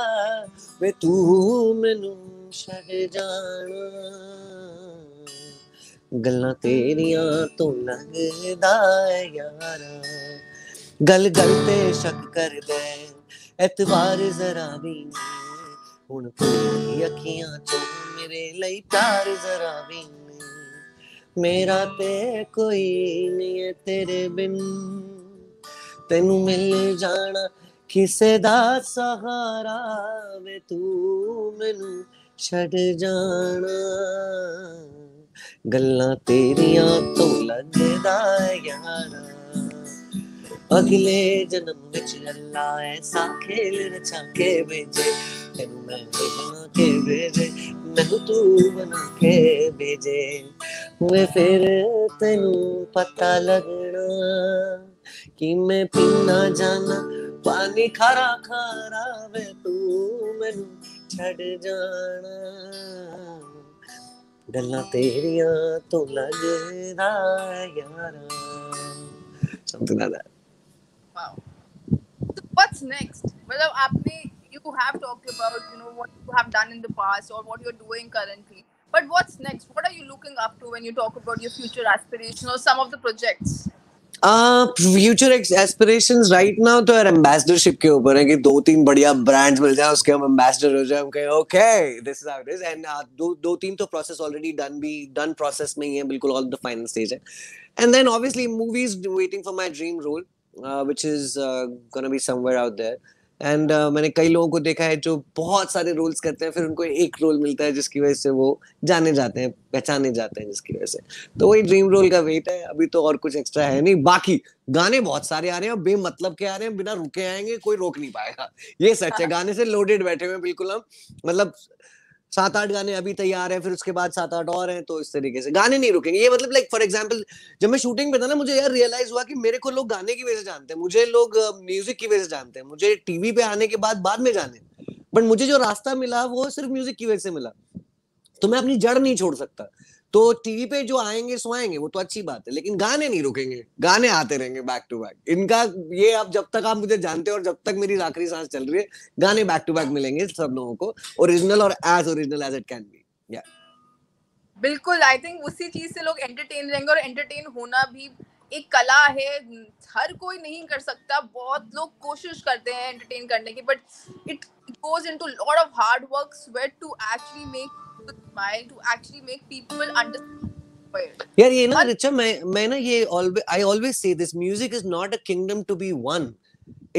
वे तू मैनू छड़ जाना गल्लां तेरियां तो लगदा यारा गल गल ते शक कर दे एतबार जरा भी हुण तेरी अखियां चो मेरे लई प्यार जरा भी मेरा ते कोई नहीं है तेरे बिन तेनू मिल जाना किसे दा सहारा वे तू मैनू छड़ जाना गल्लां तेरियां तो लगदा यारा अगले जन्म विच अल्ला ऐसा खेल रचा के भेजे तेनू मैं बना के भेजे मैनू तू बना के भेजे वे फिर तेनू पता लगना कि मैं पीना जाना पानी खारा खारा वे तू मैनू छड़ जाना गल्लां तेरियां तो लगदा यारा something like that. Wow. So what's next? मतलब आपने you have talked about you know what you have done in the past or what you're doing currently. But what's next? What are you looking up to when you talk about your future aspirations or some of the projects? Uh, future aspirations right now तो यार ambassadorship के ऊपर है कि दो तीन बढ़िया brands मिल जाए उसके हम ambassador हो जाए हम कहें okay this is how it is and uh, दो दो तीन तो process already done भी done process में ही है बिल्कुल all the final stage है and then obviously movies waiting for my dream role uh, which is uh, gonna be somewhere out there. And uh, मैंने कई लोगों को देखा है जो बहुत सारे रोल्स करते हैं फिर उनको एक रोल मिलता है जिसकी वजह से वो जाने जाते हैं पहचाने जाते हैं जिसकी वजह से तो वही ड्रीम रोल का वेट है अभी तो और कुछ एक्स्ट्रा है नहीं बाकी गाने बहुत सारे आ रहे हैं और बेमतलब के आ रहे हैं बिना रुके आएंगे कोई रोक नहीं पाएगा ये सच है गाने से लोडेड बैठे हुए बिल्कुल हम मतलब सात आठ गाने अभी तैयार हैं फिर उसके बाद सात आठ और हैं तो इस तरीके से गाने नहीं रुकेंगे ये मतलब लाइक फॉर एग्जांपल जब मैं शूटिंग पे था ना मुझे यार रियलाइज हुआ कि मेरे को लोग गाने की वजह से जानते हैं मुझे लोग म्यूजिक की वजह से जानते हैं मुझे टीवी पे आने के बाद बाद में जाने बट मुझे जो रास्ता मिला वो सिर्फ म्यूजिक की वजह से मिला तो मैं अपनी जड़ नहीं छोड़ सकता तो टीवी पे जो आएंगे सो आएंगे वो तो अच्छी बात है लेकिन गाने नहीं रुकेंगे गाने आते रहेंगे बैक टू बैक इनका ये आप जब तक आप मुझे जानते हो और जब तक मेरी आखिरी सांस चल रही है गाने बैक टू बैक मिलेंगे सब लोगों को ओरिजिनल और as original as it can be या बिल्कुल आई थिंक उसी चीज से लोग एंटरटेन रहेंगे और एंटरटेन होना भी एक कला है हर कोई नहीं कर सकता बहुत लोग कोशिश करते हैं एंटरटेन करने की but it goes into lot of hard work sweat to actually make smile to actually make people understand यार ये ना रिचा मैं मैं ना ये always I always say this music is not a kingdom to be won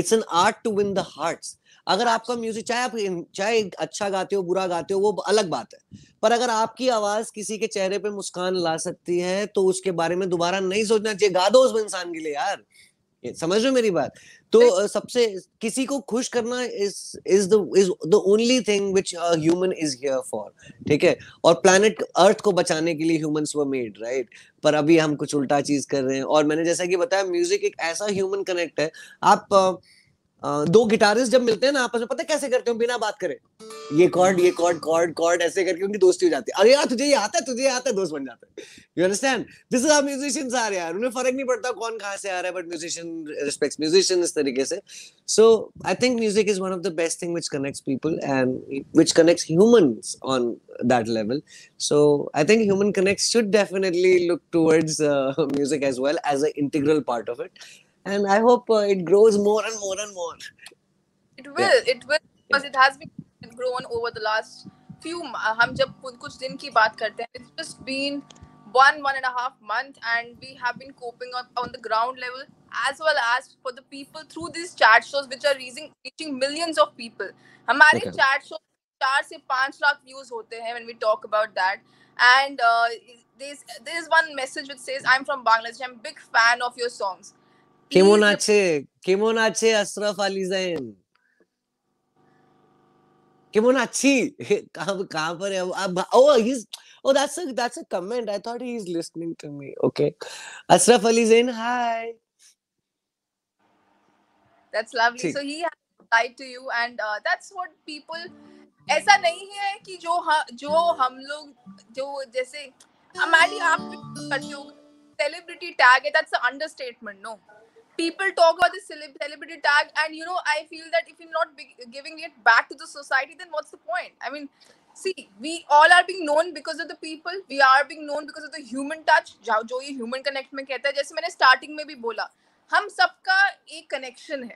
it's an art to win the hearts अगर आपका music चाहे आप चाहे अच्छा गाते हो बुरा गाते हो वो अलग बात है पर अगर आपकी आवाज किसी के चेहरे पे मुस्कान ला सकती है तो उसके बारे में दोबारा नहीं सोचना चाहिए गा दो उस इंसान के लिए यार समझ रहे हो मेरी बात तो सबसे किसी को खुश करना is is the is the only thing which a human is here for ठीक है और प्लैनेट अर्थ को बचाने के लिए ह्यूमंस वर मेड राइट पर अभी हम कुछ उल्टा चीज कर रहे हैं और मैंने जैसा कि बताया म्यूजिक एक ऐसा ह्यूमन कनेक्ट है आप आ, दो गिटारिस्ट जब मिलते हैं ना आपस में पता है कैसे करते हो बिना बात करे ये कॉर्ड ये कॉर्ड कॉर्ड कॉर्ड ऐसे करके उनकी दोस्ती हो जाती है अरे यार तुझे ये आता है तुझे ये आता है दोस्त बन जाते हैं you understand this is how musicians are यार उन्हें फर्क नहीं पड़ता कौन कहाँ से आ रहा है बट म्यूजिशियन रिस्पेक्ट्स म्यूजिशियन इस तरीके से so I think music is one of the best thing which connects people and which connects humans on that level so I think human connects should definitely look towards music as well as a integral part of it and I hope uh, it grows more and more and more it will yeah. it will because yeah. it has been grown over the last few uh, hum jab kuch din ki baat karte hain it's just been one one and a half month and we have been coping on, on the ground level as well as for the people through these chat shows which are reaching reaching millions of people hamare okay. chat shows four se five lakh views hote hain when we talk about that and uh, there's there's one message which says I'm from Bangladesh I'm big fan of your songs কেমন আছে কেমন আছে আশরাফ আলী জৈন কেমন আছি কাম কাম পর oh he oh that's a that's a comment I thought he is listening to me okay Ashraf Ali Jain hi that's lovely so he has replied to you and uh, that's what people ऐसा नहीं है कि जो जो हम लोग जो जैसे हमारी आप करते हो celebrity tag है that's an understatement no people talk about the celebrity tag and you know I feel that if you're not giving it back to the society then what's the point I mean see we all are being known because of the people we are being known because of the human touch जो ये human connect में कहता है जैसे मैंने starting में भी बोला हम सबका एक कनेक्शन है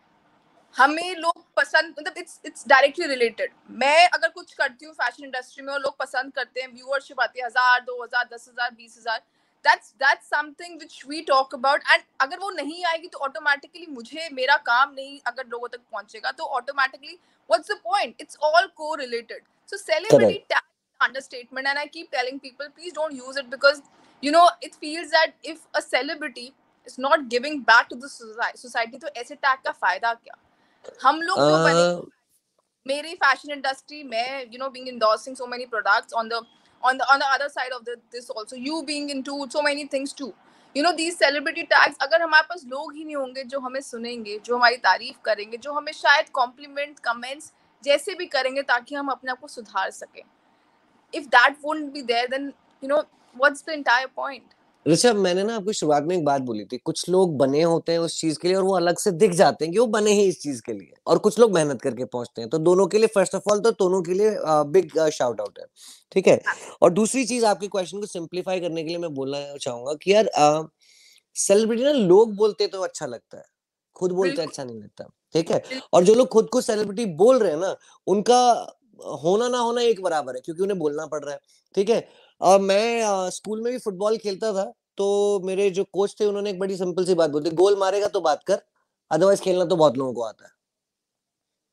हमें लोग पसंद मतलब इट्स इट्स डायरेक्टली रिलेटेड मैं अगर कुछ करती हूँ फैशन इंडस्ट्री में और लोग पसंद करते हैं व्यूअरशिप आती है हजार दो हजार दस हजार बीस हजार that's that's something which we talk about and अगर वो नहीं आएगी तो ऑटोमेटिकली मुझे मेरा काम नहीं अगर लोगों तक पहुंचेगा तो automatically what's the point it's all को related so celebrity tag understatement and I keep telling people please don't use it because you know it feels that if a celebrity is not giving back to the society तो ऐसे tag का फायदा क्या हम लोग जो बने मेरी फैशन इंडस्ट्री में you know being endorsing so many products on the on the on the other side of the this also you being into so many things too you know these celebrity tags अगर हमारे पास लोग ही नहीं होंगे जो हमें सुनेंगे जो हमारी तारीफ करेंगे जो हमें शायद कॉम्प्लीमेंट कमेंट्स जैसे भी करेंगे ताकि हम अपने आप को सुधार सकें if that won't be there then you know what's the entire point Rishabh मैंने ना आपको शुरुआत में एक बात बोली थी कुछ लोग बने होते हैं उस चीज के लिए और वो अलग से दिख जाते हैं कि वो बने ही इस चीज के लिए और कुछ लोग मेहनत करके पहुंचते हैं तो दोनों के लिए फर्स्ट ऑफ ऑल तो दोनों के लिए बिग शाउट आउट है ठीक है और दूसरी चीज आपके क्वेश्चन को सिंप्लीफाई करने के लिए मैं बोलना चाहूंगा कि यार सेलिब्रिटी ना लोग बोलते तो अच्छा लगता है खुद बोलते अच्छा नहीं लगता ठीक है और जो लोग खुद को सेलिब्रिटी बोल रहे हैं ना उनका होना ना होना एक बराबर है क्योंकि उन्हें बोलना पड़ रहा है ठीक है और मैं स्कूल में भी फुटबॉल खेलता था तो मेरे जो कोच थे उन्होंने एक बड़ी सिंपल सी बात बोली गोल मारेगा तो बात कर अदरवाइज खेलना तो बहुत लोगों को आता है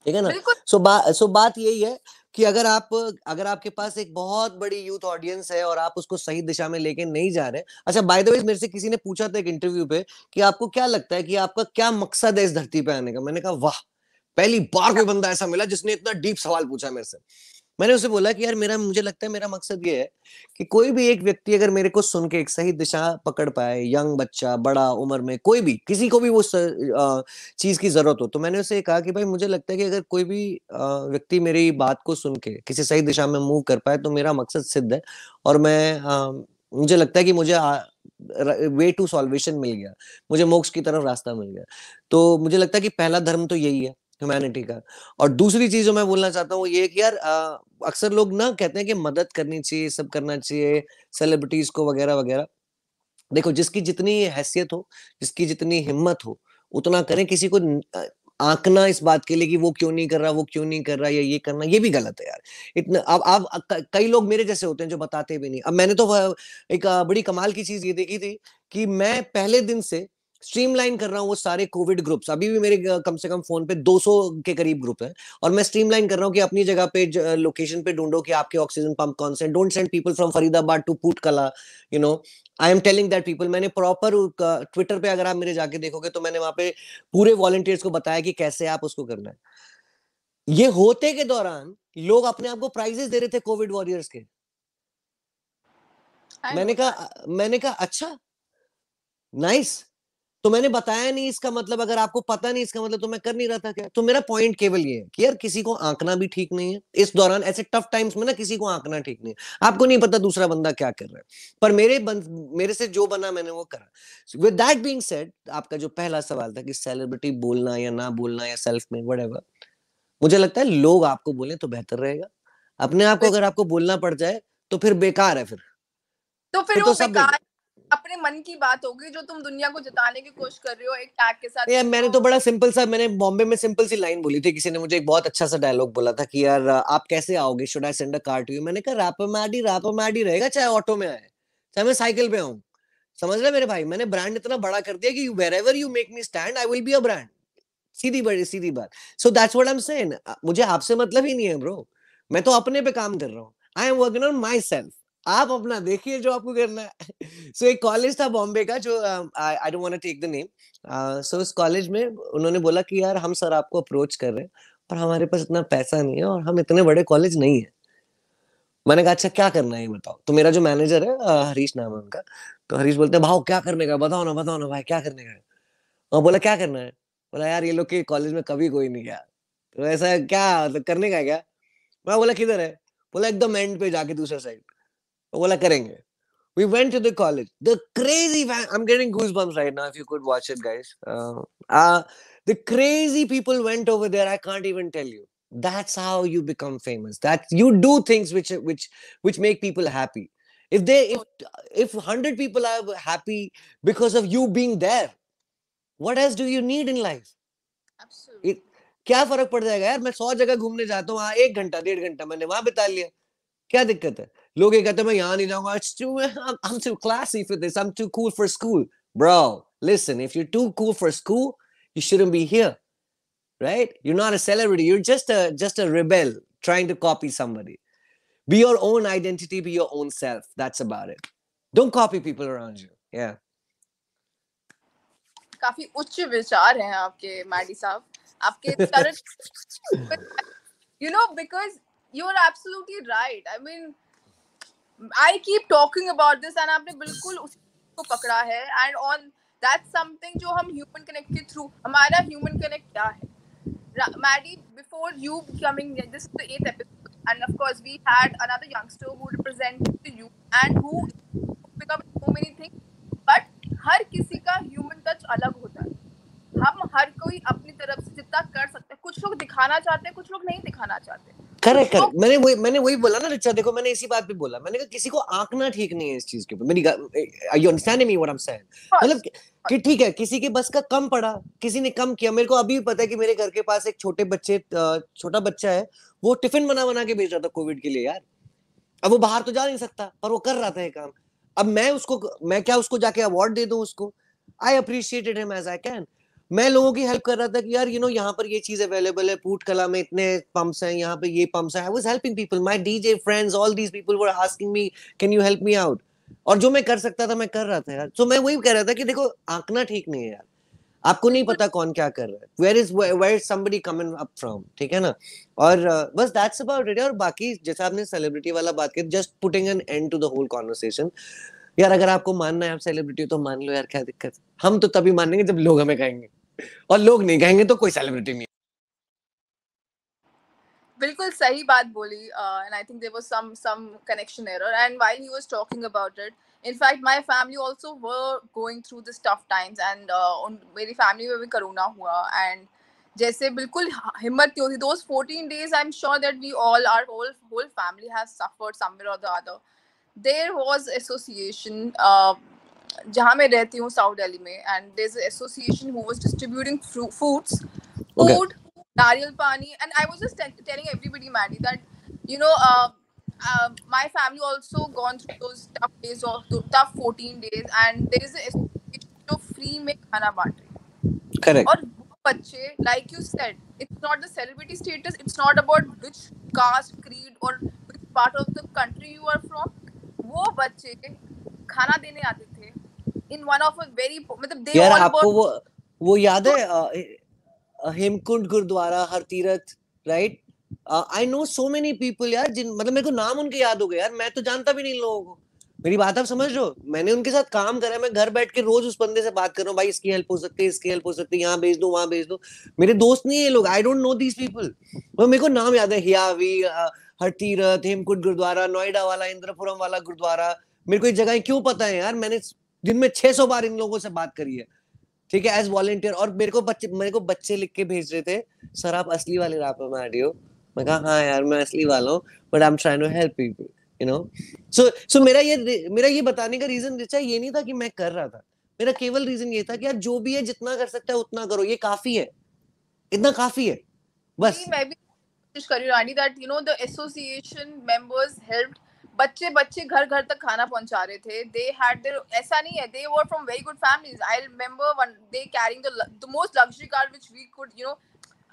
ठीक है ना सो बात सो बात यही है कि अगर आप अगर आपके पास एक बहुत बड़ी यूथ ऑडियंस है और आप उसको सही दिशा में लेके नहीं जा रहे अच्छा बाय द वे मेरे से किसी ने पूछा था एक इंटरव्यू पे कि आपको क्या लगता है कि आपका क्या मकसद है इस धरती पे आने का मैंने कहा वाह पहली बार कोई बंदा ऐसा मिला जिसने इतना डीप सवाल पूछा मेरे से मैंने उसे बोला कि यार मेरा मुझे लगता है मेरा मकसद ये है कि कोई भी एक व्यक्ति अगर मेरे को सुन के एक सही दिशा पकड़ पाए यंग बच्चा बड़ा उम्र में कोई भी किसी को भी वो चीज की जरूरत हो तो मैंने उसे कहा कि भाई मुझे लगता है कि अगर कोई भी व्यक्ति मेरी बात को सुन के किसी सही दिशा में मूव कर पाए तो मेरा मकसद सिद्ध है और मैं आ, मुझे लगता है कि मुझे आ, वे टू सॉल्वेशन मिल गया मुझे मोक्ष की तरफ रास्ता मिल गया तो मुझे लगता है कि पहला धर्म तो यही है ह्यूमैनिटी का और दूसरी चीज जो मैं बोलना चाहता हूँ वो ये कि यार अक्सर लोग ना कहते हैं कि मदद करनी चाहिए सब करना चाहिए सेलिब्रिटीज को वगैरह वगैरह देखो जिसकी जितनी हैसियत हो जिसकी जितनी हिम्मत हो उतना करें किसी को आंकना इस बात के लिए कि वो क्यों नहीं कर रहा वो क्यों नहीं कर रहा या ये करना ये भी गलत है यार इतना अब आप कई लोग मेरे जैसे होते हैं जो बताते भी नहीं अब मैंने तो एक बड़ी कमाल की चीज ये देखी थी कि मैं पहले दिन से स्ट्रीमलाइन कर रहा हूँ वो सारे कोविड ग्रुप्स अभी भी मेरे कम से कम फोन पे दो सौ के करीब ग्रुप हैं और मैं स्ट्रीमलाइन कर रहा हूँ कि अपनी जगह पे लोकेशन पे ढूंढो कि आपके ऑक्सीजन पंप कौन से don't send people from Faridabad to Putkala you know I am telling that people मैंने प्रॉपर ट्विटर पे अगर आप मेरे जाके देखोगे तो मैंने वहां पे पूरे वॉलंटियर्स को बताया कि कैसे आप उसको करना है ये होते के दौरान लोग अपने आप को प्राइजेस दे रहे थे कोविड वॉरियर्स के मैंने कहा मैंने कहा अच्छा नाइस तो मैंने बताया नहीं इसका मतलब अगर आपको पता नहीं इसका मतलब तो मैं कर नहीं रहा था क्या तो मेरा पॉइंट केवल ये है कि यार किसी को आंकना भी ठीक नहीं है इस दौरान ऐसे टफ टाइम्स में ना किसी को आंकना ठीक नहीं है आपको नहीं पता दूसरा बंदा क्या कर रहा है पर मेरे बन, मेरे से जो बना मैंने वो करा विद दैट बीइंग सेड आपका जो पहला सवाल था कि सेलिब्रिटी बोलना या ना बोलना या सेल्फ में व्हाटएवर मुझे लगता है लोग आपको बोले तो बेहतर रहेगा अपने आप को अगर आपको बोलना पड़ जाए तो फिर बेकार है फिर तो फिर वो बेकार अपने मन की बात होगी जो तुम दुनिया को जताने की कोशिश कर रहे हो एक टैग के साथ यार मैंने तो बड़ा सिंपल सा मैंने बॉम्बे में सिंपल सी लाइन बोली थी किसी ने मुझे एक बहुत अच्छा सा डायलॉग बोला था कि यार आप कैसे आओगे should I send a car to you मैंने कहा रैपर मैडी रैपर मैडी रहेगा चाहे ऑटो में आए चाहे मैं साइकिल पे आऊँ समझ रहे मेरे भाई मैंने ब्रांड इतना बड़ा कर दिया कि wherever you make me stand I will be a brand सीधी बड़ी सीधी बात so that's what I am saying मुझे आपसे मतलब ही नहीं है ब्रो मैं तो अपने पे काम कर रहा हूँ I am working on my self आप अपना देखिए जो आपको करना है. सो एक कॉलेज था बॉम्बे का जो I don't want to take the name. So उस कॉलेज में उन्होंने बोला कि यार हम सर आपको अप्रोच कर रहे हैं पर हमारे पास इतना पैसा नहीं है और हम इतने बड़े कॉलेज नहीं है. मैंने कहा अच्छा क्या करना है ये बताओ. तो मेरा जो मैनेजर है हरीश नाम है उनका, तो हरीश बोलते हैं भाव क्या करने का बताओ ना बताओ ना भाई क्या करने का है. और बोला क्या करना है. बोला यार ये लोग के कॉलेज में कभी कोई नहीं गया तो ऐसा क्या तो करने का क्या. मैं बोला किधर है. बोला एकदम एंड पे जाके दूसरा साइड. बोला करेंगे. We went to the college. The crazy fan, I'm getting goosebumps right now. If you could watch it, guys. Uh, uh, the crazy people went over there. I can't even tell you. That's how you become famous. That you do things which which which make people happy. If they if if one hundred people are happy because of you being there, what else do you need in life? Absolutely. It, क्या फर्क पड़ जाएगा यार. मैं सौ जगह घूमने जाता हूँ, वहाँ एक घंटा डेढ़ घंटा मैंने वहाँ बिता लिया, क्या दिक्कत है. लोग ये कहते हैं मैं यहाँ नहीं जाऊँगा, it's too, I'm, I'm too classy for this, I'm too cool for school. Bro, listen, if you're too cool for school, you shouldn't be here, right? You're not a celebrity, you're just a just a rebel trying to copy somebody. Be your own identity, be your own self. That's about it. Don't copy people around you. Yeah. काफी उच्च विचार हैं आपके Maddie साहब, आपके तरफ, you know, because you are absolutely right. I mean, I keep talking about this, and आपने बिल्कुल उसको पकड़ा है. And on that's something जो हम human connect के through, हमारा human connect क्या है? Maddy, before you coming, this is the eighth episode, and of course we had another youngster who represents the youth and who pick up so many things. But हर किसी का human touch अलग होता है. हम हर कोई अपनी तरफ से जितना कर सकते हैं. कुछ लोग दिखाना चाहते हैं, कुछ लोग नहीं दिखाना चाहते. Correct correct. मैंने वही मैंने वही बोला ना रिचा, देखो मैंने इसी बात पे बोला, मैंने कहा किसी को आंकना ठीक नहीं है इस चीज के ऊपर. मेरी I you understand me what I am saying. मतलब कि ठीक है किसी के बस का कम पड़ा, किसी ने कम किया. मेरे को अभी भी पता है कि मेरे घर के पास एक छोटे बच्चे छोटा बच्चा है, वो टिफिन बना बना के भेज रहा था कोविड के लिए यार. अब वो बाहर तो जा नहीं सकता पर वो कर रहा था ये काम. अब मैं उसको मैं क्या उसको जाके अवार्ड दे दूं उसको. I appreciated him as I can. मैं लोगों की हेल्प कर रहा था कि यार यू नो यहाँ पर ये चीज अवेलेबल है, पूटकला में इतने पंप्स हैं, यहाँ पे ये पंप्स हैं. I was helping people, my DJ friends, all these people were asking me can you help me out. और जो मैं कर सकता था मैं कर रहा था यार. सो मैं वही कह रहा था कि देखो आंकना ठीक नहीं है यार. आपको नहीं पता कौन क्या कर रहा है. Where is where is somebody coming up from, ठीक है ना. और बस दैट्स अबाउट इट. और बाकी जैसा आपने सेलिब्रिटी वाला बात की, just putting an end to the whole conversation यार. अगर आपको मानना है आप सेलिब्रिटी हो तो मान लो यार, क्या दिक्कत. हम तो तभी मानेंगे जब लोग हमें कहेंगे, और लोग नहीं कहेंगे तो कोई सेलिब्रिटी नहीं. बिल्कुल सही बात बोली. And I think there was some some connection error and while he was talking about it. In fact, my family also were going through this tough times, and uh, मेरी family में भी corona हुआ, and जैसे बिल्कुल हिम्मत नहीं होती. Those fourteen days, I'm sure that we all, our whole whole family has suffered somewhere or the other. There was association. Uh, जहाँ मैं रहती हूँ साउथ दिल्ली में, and there is an association who was distributing foods, food, नारियल पानी. And I was just telling everybody Maddy that you know my family also gone through those tough days और tough fourteen days, and there is an association जो free में खाना बांट रही है. Correct. और बच्चे like you said, it's not the celebrity status, it's not about which caste, creed और which part of the country you are from. वो बच्चे खाना देने आते थे in one of a very मतलब they यार all आपको वो वो याद है Hemkund gurdwara, Hartirath, right. I know so many people यार जिन मतलब मेरे को नाम उनके याद हो गए यार. मैं तो जानता भी नहीं लोगों को. मेरी बात आप समझ रहे हो. मैंने उनके साथ काम करा है. मैं घर बैठ के रोज उस बंदे से बात कर रहा हूँ, भाई इसकी हेल्प हो सकती है, इसकी हेल्प हो सकती है, यहाँ भेज दो वहाँ भेज दो. मेरे दोस्त नहीं है लोग, I don't know these people. मेरे को नाम याद है हियावी, हरतीरथ, हेमकुंड गुरुद्वारा, नोएडा वाला, इंद्रपुरम वाला गुरुद्वारा. मेरे को ये जगह क्यों पता है यार. मैंने दिन में छह सौ बार इन लोगों से बात करी है, ठीक है, एज वॉलंटियर. और मेरे को बच्चे मेरे को बच्चे लिख के भेज रहे थे, सर आप असली वाले रैपर मैडी हो. मैं कहा हाँ यार मैं असली वाला हूँ, but I am trying to help people, you know. So so मेरा ये मेरा ये बताने का रीजन रिचा ये नहीं था कि मैं कर रहा था. मेरा केवल रीजन ये था कि यार जो भी है जितना कर सकता है उतना करो, ये काफी है, इतना काफी है बस. मैं भी कोशिश कर रही हूं रानी that you know the association members helped. बच्चे बच्चे घर घर तक खाना पहुंचा रहे थे. दे हैड देयर, ऐसा नहीं है, they were from very good families. I remember one they carrying the most luxury car which we could, you know,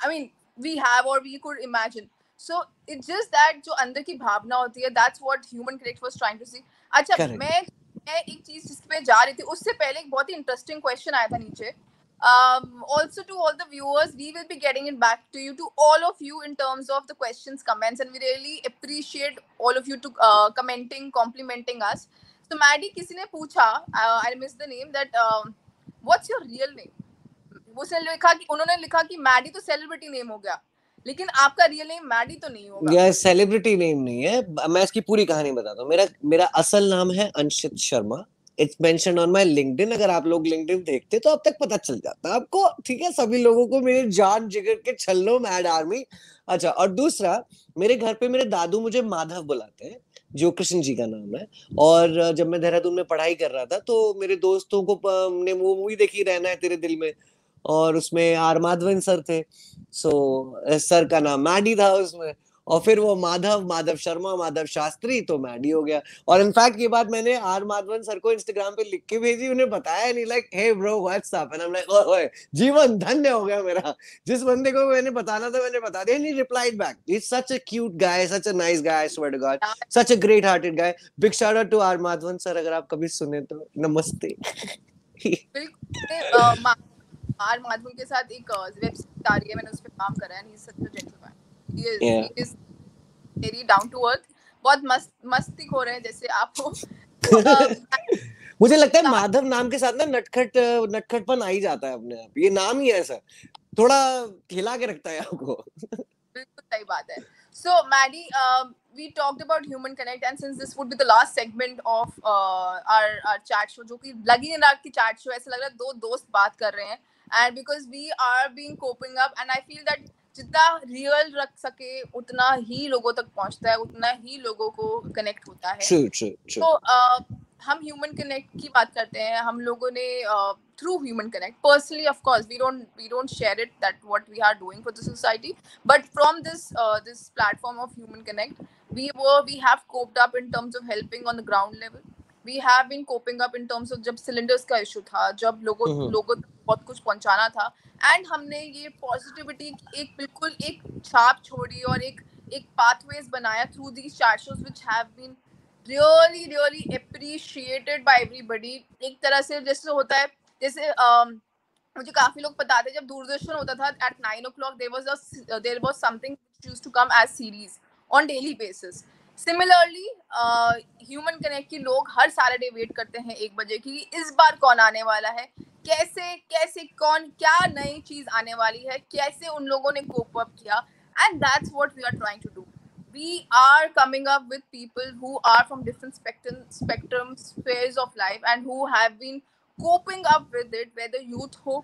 I mean we have or we could imagine. So it's just that जो अंदर की भावना होती है, that's what human connect was trying to see. अच्छा, मैं मैं एक चीज जिस पे जा रही थी उससे पहले एक बहुत ही इंटरेस्टिंग क्वेश्चन आया था नीचे. Um, also to all the viewers, we will be getting it back to you, to all of you, in terms of the questions, comments, and we really appreciate all of you to uh, commenting, complimenting us. So Maddy, किसी ने पूछा, uh, I missed the name, that uh, what's your real name? उसने लिखा कि उन्होंने लिखा कि Maddy तो celebrity name हो गया, लेकिन आपका रियल नेम मैडी तो नहीं होगा. यह सेलिब्रिटी नेम नहीं है. मैं इसकी पूरी कहानी बताता हूँ. मेरा मेरा असल नाम है Anshit Sharma. It's mentioned on my LinkedIn. अगर आप लोग LinkedIn देखते तो अब तक पता चल जाता आपको, ठीक है. सभी लोगों को मेरे जान जिगर के छल्लो मैड आर्मी. अच्छा, और दूसरा, मेरे घर पे मेरे दादू मुझे माधव बुलाते हैं, जो कृष्ण जी का नाम है. और जब मैं देहरादून में पढ़ाई कर रहा था तो मेरे दोस्तों को ने वो मूवी देखी, रहना है तेरे दिल में, और उसमें आर माधवन सर थे. सो सर का नाम मैडी था उसमें, और फिर वो माधव, माधव शर्मा, माधव शास्त्री, तो मैडी हो गया. और इनफैक्ट ये बात मैंने आर माधवन सर को इंस्टाग्राम पे लिख के भेजी, उन्हें बताया नहीं. Like, hey bro what's up, and I am like, ओए जीवन धन्य हो गया मेरा. जिस बंदे को मैंने बताना था मैंने बता दिया. He replied back, he is such a cute guy, such a nice guy, I swear to God, such a great hearted guy. Big shout out to R Madhavan sir, अगर आप कभी सुने तो नमस्ते. बिल्कुल, आर माधवन के साथ एक वेब सीरीज आ रही है, मैंने उस पे काम करा है. He is such a gentleman. Yes, yeah. He is very down to earth. बहुत मस्त मस्ती हो रहे हैं जैसे आप हो. मुझे लगता है माधव नाम के साथ ना नटखट नटखटपन आ ही जाता है अपने आप. ये नाम ही ऐसा थोड़ा खिला के रखता है आपको. बिल्कुल सही बात है. So Maddy, uh, we talked about human connect, and since this would be the last segment of uh, our our chat show, जो कि लगी नहीं रात की chat show, ऐसा लग रहा है दो दोस्त बात कर रहे हैं. And because we are being coping up, and I feel that जितना रियल रख सके उतना ही लोगों तक पहुंचता है, उतना ही लोगों को कनेक्ट होता है. true, true, true. तो uh, हम ह्यूमन कनेक्ट की बात करते हैं. हम लोगों ने through human connect personally, of course we don't we don't share it that what we are doing for the society, but from this this platform of human connect we were we have coped up in terms of helping on the ground level. We have been coping up in terms of, जब cylinders का issue था, जब लोगों लोगों तक बहुत कुछ पहुंचाना था, एंड हमने ये पॉजिटिविटी एक बिल्कुल एक छाप छोड़ी और एक एक पाथवेज बनाया थ्रू दीस चार shows which have been really really appreciated by everybody. एक तरह से जैसे होता है, जैसे um, मुझे काफी लोग बताते जब दूरदर्शन होता था at nine o'clock there was there was something which used to come as series on daily basis. Similarly human connect की लोग हर सैटरडे वेट करते हैं एक बजे की, इस बार कौन आने वाला है, कैसे कैसे कौन क्या नई चीज आने वाली है, कैसे उन लोगों ने कोप अप किया. And that's what we are trying to do. We are coming up with people who are from different spectrum spectrum spheres of life and who have been coping up with it, whether youth हो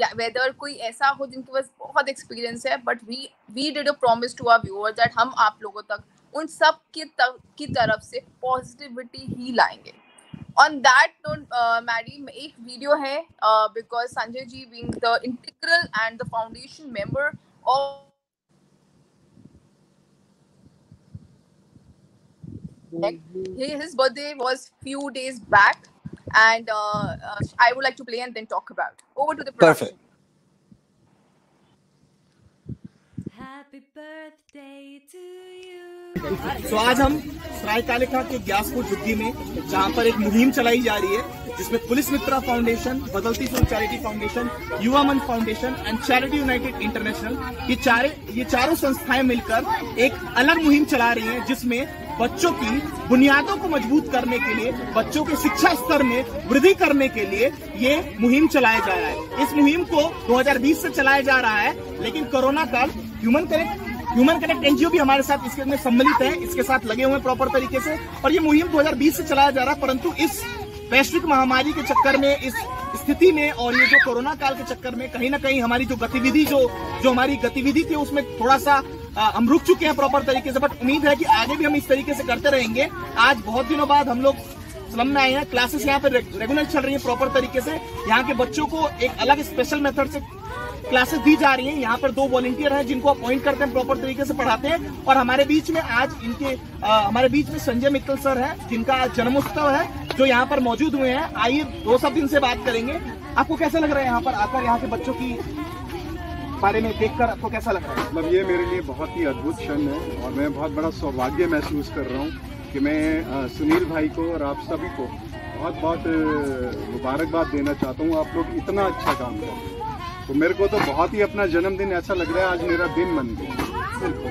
या weather कोई ऐसा हो जिनके पास बहुत experience है. But we we did a promise to our viewers that हम आप लोगों तक उन सब की, तर, की तरफ से पॉजिटिविटी ही लाएंगे. ऑन दैट नोट मैडी, एक वीडियो है because Sanjay ji being the integral and the foundation member of his birthday was few days back and I would like to play and then talk about. Over to the production. Happy birthday to you. So, आज हम सराय कालेखा के ब्यासपुर झुग्गी में, जहाँ पर एक मुहिम चलाई जा रही है जिसमें पुलिस मित्रा फाउंडेशन, बदलती soul charity foundation, Yuva Mann foundation and charity united international, ये चारे ये चारों संस्थाएं मिलकर एक अलग मुहिम चला रही हैं जिसमें बच्चों की बुनियादों को मजबूत करने के लिए, बच्चों के शिक्षा स्तर में वृद्धि करने के लिए ये मुहिम चलाया जा रहा है. इस मुहिम को दो हजार बीस से चलाया जा रहा है, लेकिन कोरोना काल human connect human connect NGO भी हमारे साथ इसके में सम्मिलित है, इसके साथ लगे हुए हैं प्रॉपर तरीके से. और ये मुहिम दो हजार बीस से चलाया जा रहा है, परंतु इस वैश्विक महामारी के चक्कर में, इस स्थिति में, और ये जो कोरोना काल के चक्कर में कहीं ना कहीं हमारी जो गतिविधि जो जो हमारी गतिविधि थी उसमें थोड़ा सा आ, हम रुक चुके हैं प्रॉपर तरीके से. बट उम्मीद है कि आगे भी हम इस तरीके से करते रहेंगे. आज बहुत दिनों बाद हम लोग स्लम में आए हैं. क्लासेस यहाँ पे रेगुलर चल रही है प्रॉपर तरीके से. यहाँ के बच्चों को एक अलग स्पेशल मेथड से क्लासेस दी जा रही हैं. यहाँ पर दो वॉलंटियर हैं जिनको अपॉइंट करते हैं, प्रॉपर तरीके से पढ़ाते हैं. और हमारे बीच में आज इनके आ, हमारे बीच में संजय मित्तल सर हैं जिनका आज जन्मोत्सव है, जो यहाँ पर मौजूद हुए हैं. आइए दो सब दिन से बात करेंगे. आपको कैसा लग रहा है यहाँ पर आकर, यहाँ के बच्चों की बारे में देखकर आपको कैसा लग रहा है? मतलब ये मेरे लिए बहुत ही अद्भुत क्षण है और मैं बहुत बड़ा सौभाग्य महसूस कर रहा हूँ कि मैं सुनील भाई को और आप सभी को बहुत बहुत मुबारकबाद देना चाहता हूँ। आप लोग इतना अच्छा काम कर रहे हैं तो मेरे को तो बहुत ही अपना जन्मदिन ऐसा लग रहा है, आज मेरा दिन बन गया। बिल्कुल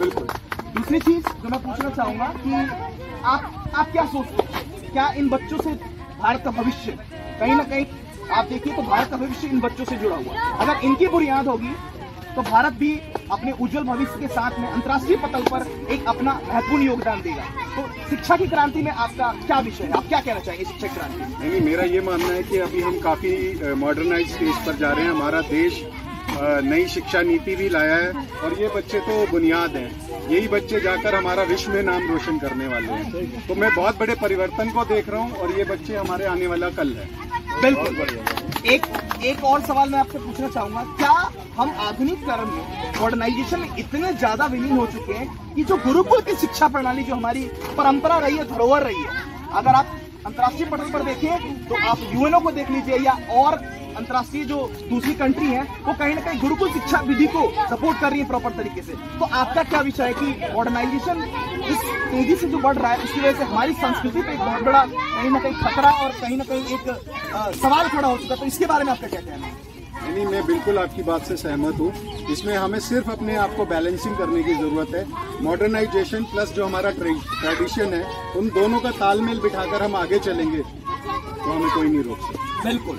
बिल्कुल। दूसरी चीज़ जो मैं पूछना चाहूँगा कि आप आप क्या सोचते हैं, क्या इन बच्चों से भारत का भविष्य कहीं ना कहीं आप देखिए तो भारत का भविष्य इन बच्चों से जुड़ा हुआ है, अगर इनकी बुनियाद होगी तो भारत भी अपने उज्जवल भविष्य के साथ में अंतर्राष्ट्रीय पटल पर एक अपना महत्वपूर्ण योगदान देगा। तो शिक्षा की क्रांति में आपका क्या विषय है, आप क्या कहना चाहेंगे शिक्षा क्रांति? नहीं, मेरा ये मानना है कि अभी हम काफ़ी मॉडर्नाइज स्टेज पर जा रहे हैं। हमारा देश नई शिक्षा नीति भी लाया है और ये बच्चे तो बुनियाद हैं, यही बच्चे जाकर हमारा विश्व में नाम रोशन करने वाले हैं। तो मैं बहुत बड़े परिवर्तन को देख रहा हूँ और ये बच्चे हमारे आने वाला कल है। बिल्कुल। एक एक और सवाल मैं आपसे पूछना चाहूंगा, क्या हम आधुनिक कर्म में मॉडर्नाइजेशन में इतने ज्यादा विलीन हो चुके हैं कि जो गुरुकुल की शिक्षा प्रणाली जो हमारी परंपरा रही है, धरोहर रही है, अगर आप अंतर्राष्ट्रीय पटल पर देखें तो आप यूएनओ को देख लीजिए या और अंतर्राष्ट्रीय जो दूसरी कंट्री है वो कहीं ना कहीं गुरुकुल शिक्षा विधि को सपोर्ट कर रही है प्रॉपर तरीके से। तो आपका क्या विषय है कि मॉडर्नाइजेशन इस तेजी से जो बढ़ रहा है उसकी वजह से हमारी संस्कृति पे एक बहुत बड़ा कहीं ना कहीं खतरा और कहीं ना कहीं एक आ, सवाल खड़ा हो चुका है, तो इसके बारे में आपका क्या कहना है? नहीं, मैं बिल्कुल आपकी बात से सहमत हूँ। इसमें हमें सिर्फ अपने आप को बैलेंसिंग करने की ज़रूरत है। मॉडर्नाइजेशन प्लस जो हमारा ट्रेडिशन है उन दोनों का तालमेल बिठाकर हम आगे चलेंगे तो हमें कोई नहीं रोक सकता। बिल्कुल,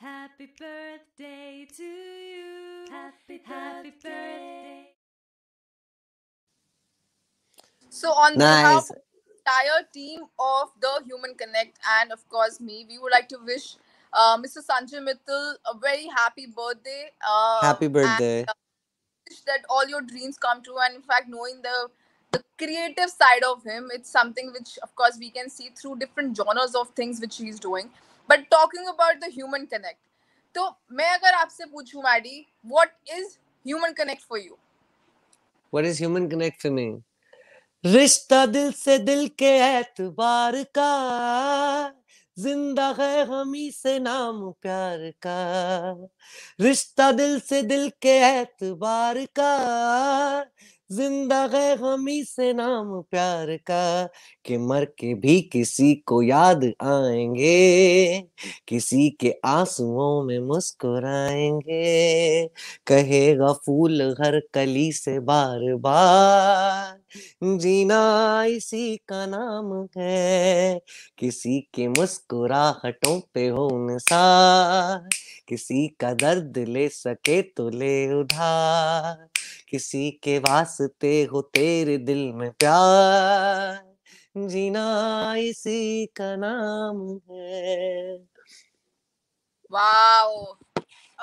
Happy birthday to you. Happy happy birthday. So on behalf of the entire team of the Human Connect and of course me, we would like to wish Uh, Mister Sanjay Mittal, a very happy birthday. Uh, happy birthday. And, uh, wish that all your dreams come true. And in fact, knowing the, the creative side of him, it's something which, of course, we can see through different genres of things which he's doing. But talking about the Human Connect. So, if I ask you, what is Human Connect for you? What is Human Connect for me? Rishta dil se dil ke aitbar ka. जिंदा है हमी से नाम प्यार का, रिश्ता दिल से दिल के एतबार का, जिंदा है हमी से नाम प्यार का, कि मर के भी किसी को याद आएंगे, किसी के आंसुओं में मुस्कुराएंगे, कहेगा फूल हर कली से बार बार जीना इसी का नाम है, किसी के मुस्कुराहटों पे हो निसार, किसी का दर्द ले सके तो ले उधार, किसी के वास्ते हो तेरे दिल में प्यार, जीना इसी का नाम है। Wow,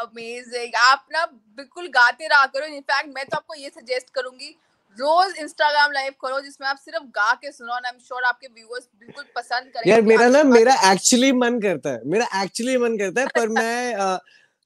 amazing. आप ना बिल्कुल गाते रहा करो। इनफैक्ट मैं तो आपको ये सजेस्ट करूंगी, रोज इंस्टाग्राम लाइव करो जिसमें आप सिर्फ गा के सुनो और आई एम श्योर आपके व्यूअर्स बिल्कुल पसंद करेंगे। यार मेरा ना मेरा एक्चुअली मन करता है, मेरा एक्चुअली मन करता है पर मैं आ,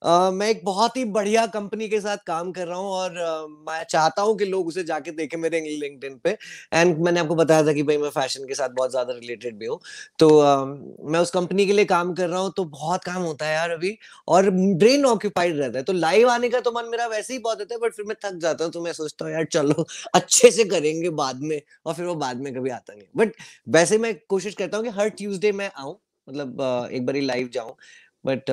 Uh, मैं एक बहुत ही बढ़िया कंपनी के साथ काम कर रहा हूँ और uh, मैं चाहता हूँ कि लोग उसे जाके देखें मेरे लिंक्डइन पे। एंड मैंने आपको बताया था कि भाई मैं फैशन के साथ बहुत ज्यादा रिलेटेड भी हूँ, तो uh, मैं उस कंपनी के लिए काम कर रहा हूँ, तो बहुत काम होता है यार अभी और ब्रेन ऑक्यूपाइड रहता है, तो लाइव आने का तो मन मेरा वैसे ही बहुत होता है बट फिर मैं थक जाता हूँ, तो मैं सोचता हूँ यार चलो अच्छे से करेंगे बाद में, और फिर वो बाद में कभी आता नहीं। बट वैसे मैं कोशिश करता हूँ कि हर ट्यूजडे मैं आऊँ, मतलब uh, एक बार लाइव जाऊँ, but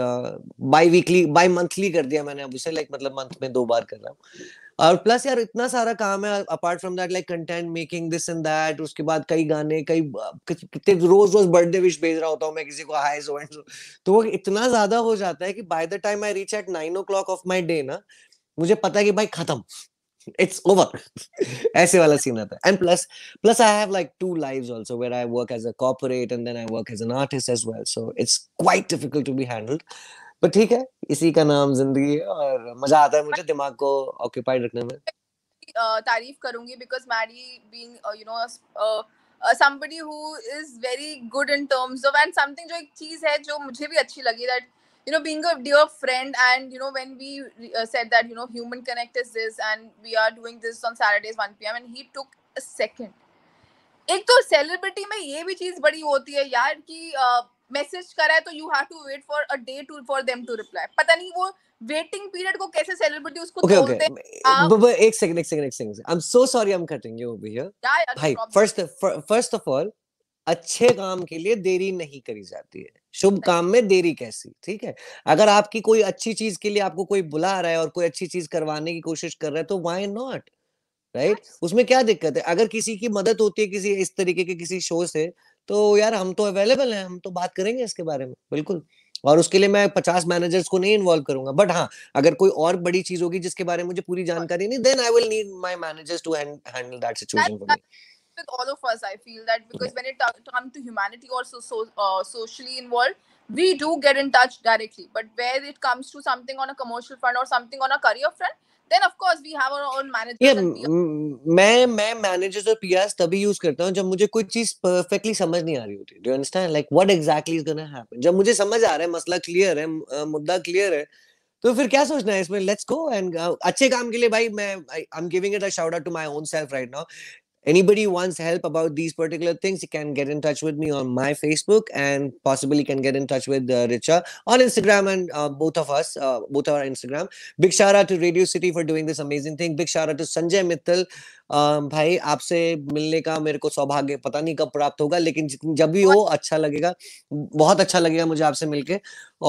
by weekly by monthly कर दिया मैंने अब उसे, लाइक मतलब मंथ में दो बार कर रहा हूँ। और प्लस यार इतना सारा काम है apart from that, like content making this and that, उसके बाद कई गाने, कई कितने रोज रोज बर्थडे विश भेज रहा होता हूँ मैं किसी को, हाय सो एंड सो, तो वो इतना ज्यादा हो जाता है कि by the time I reach at nine o'clock of my day ना मुझे पता है कि भाई खत्म, it's over. ऐसे वाला सीन आता है। And plus, plus I have like two lives also where I work as a corporate and then I work as an artist as well. So it's quite difficult to be handled. पर ठीक है, इसी का नाम जिंदगी है और मजा आता है मुझे दिमाग को ऑक्यूपाइड रखने में. तारीफ करूंगी because Maddy being you know somebody who is very good in terms of and something जो एक चीज है जो मुझे भी अच्छी लगी that you know being a dear friend and you know when we uh, said that you know human connect is this and we are doing this on Saturdays one p m and he took a second. एक तो celebrity में ये भी चीज बड़ी होती है यार कि message करा है तो you have to wait for a day to for them to reply. पता नहीं वो waiting period को कैसे celebrity उसको तोड़ते हैं. Okay okay. एक second एक second एक second. I'm so sorry I'm cutting you over here. भाई first first of all अच्छे काम के लिए देरी नहीं करी जाती है. शुभ काम में देरी कैसी, ठीक है. अगर आपकी कोई अच्छी चीज के लिए आपको कोई बुला रहा है और कोई अच्छी चीज करवाने की कोशिश कर रहा है तो why not, राइट right? उसमें क्या दिक्कत है. अगर किसी की मदद होती है किसी इस तरीके के किसी शो से तो यार हम तो अवेलेबल हैं, हम तो बात करेंगे इसके बारे में बिल्कुल. और उसके लिए मैं पचास मैनेजर्स को नहीं इन्वॉल्व करूंगा. बट हाँ, अगर कोई और बड़ी चीज होगी जिसके बारे में मुझे पूरी जानकारी नहीं, then I will need my managers to handle that situation for me. With all of us, I feel that because yeah. when it comes to humanity or so, so uh, socially involved, we do get in touch directly. But where it comes to something on a commercial front or something on a career front, then of course we have our own managers. Yeah, मैं मैं managers और P Rs तभी use करता हूँ जब मुझे कोई चीज perfectly समझ नहीं आ रही होती. Do you understand? Like what exactly is gonna happen? जब मुझे समझ आ रहा है, मसला clear है, मुद्दा clear है, तो फिर क्या सोचना है इसमें? Let's go and uh, अच्छे काम के लिए भाई मैं I'm giving it a shout out to my own self right now. Anybody wants help about these particular things, you can get in touch with me on my Facebook and possibly can get in touch with uh, Richa on Instagram and uh, both of us, uh, both our Instagram. Big shout out to Radio City for doing this amazing thing. Big shout out to Sanjay Mittal. Um, भाई आपसे मिलने का मेरे को सौभाग्य पता नहीं कब प्राप्त होगा, लेकिन जब भी हो अच्छा लगेगा, बहुत अच्छा लगेगा मुझे आपसे मिलके.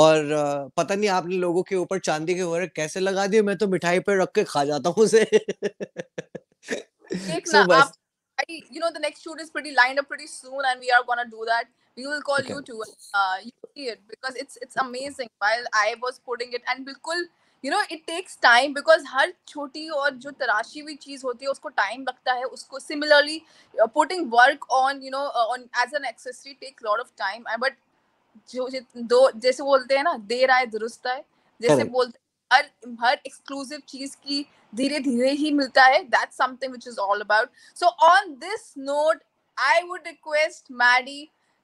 और uh, पता नहीं आपने लोगों के ऊपर चांदी के होरे कैसे लगा दिए, मैं तो मिठाई पे रख के खा जाता हूँ उसे. so, I, you know, the next shoot is pretty lined up pretty soon, and we are gonna do that. We will call okay. you too. Uh, you see it because it's it's amazing. While I was putting it, and बिल्कुल, you know, it takes time because हर छोटी और जो तराशी हुई चीज होती है उसको time लगता है. उसको similarly uh, putting work on, you know, uh, on as an accessory takes a lot of time. And but जो दो जैसे बोलते हैं ना, देर आए दुरुस्त आए, जैसे बोलते हर हर exclusive चीज की धीरे धीरे ही मिलता है. That's something which is all about. So on this note, I would request Maddy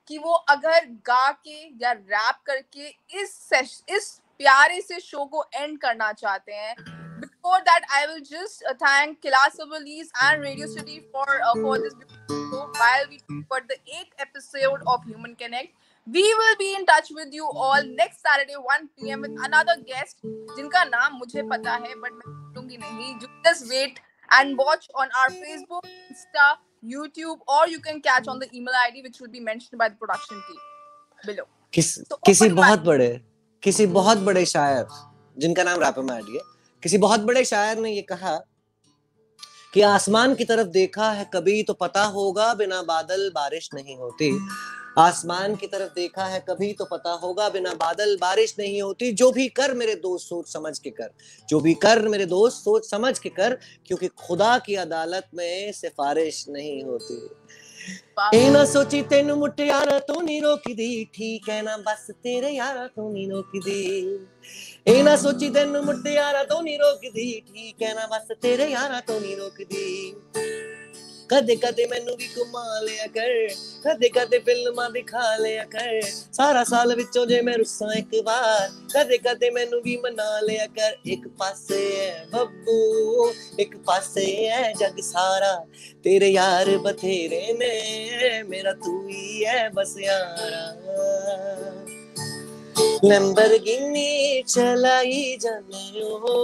कि वो अगर गा के या रैप करके इस इस प्यारे से शो को एंड करना चाहते हैं. Before that, I will just thank Kailash Silver Leaves and Radio City for uh, for this beautiful show. While we for the eighth episode of Human Connect, we will be in touch with you all next Saturday one p m with another guest जिनका नाम मुझे पता है but मैं बोलूंगी नहीं. Just wait and watch on our Facebook, Insta, YouTube, or you can catch on the email I D which will be mentioned by the production team below. किस so, किसी बहुत बड़े किसी बहुत बड़े शायर जिनका नाम रैपर मैडी है, किसी बहुत बड़े शायर ने ये कहा कि आसमान की तरफ देखा है कभी तो पता होगा बिना बादल बारिश नहीं होती. आसमान की तरफ देखा है कभी तो पता होगा बिना बादल बारिश नहीं होती. जो भी कर मेरे दोस्त सोच समझ के कर, जो भी कर मेरे दोस्त सोच समझ के कर, क्योंकि खुदा की अदालत में सिफारिश नहीं होती. ए ना सोची तेन मुटियारा तू नी रोकी दी, ठीक है ना बस तेरे यारा तू नी रोकी दी. ए ना सोची तेन मुटियारा तू नी रोकी दी, ठीक है ना बस तेरे यारा तू नी रोकी दी. कदे कदे मैनू भी घुमा लिया कर, कदे कदे फिल्मा दिखा लिया कर, सारा साल विचों जे मैं रुस्सां एक बार, कदे कदे मैनू भी मना लिया कर. एक पासे है बब्बू एक पासे है जग सारा, तेरे यार बथेरे ने मेरा तू ही है बस यारा. लैम्बोर्गिनी चलाई जाने हो,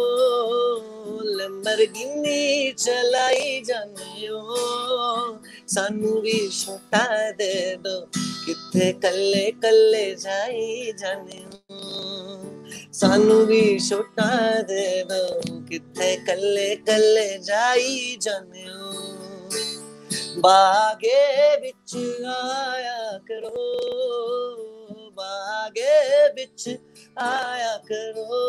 लैम्बोर्गिनी चलाई जाने हो, सानू भी छोटा दे दो किथे कल्ले कल्ले जाई जाने हो, सानू भी छोटा दे दो किथे कल्ले कल्ले जाई जाने हो. बागे बिच आया करो, बागे बिच आया करो,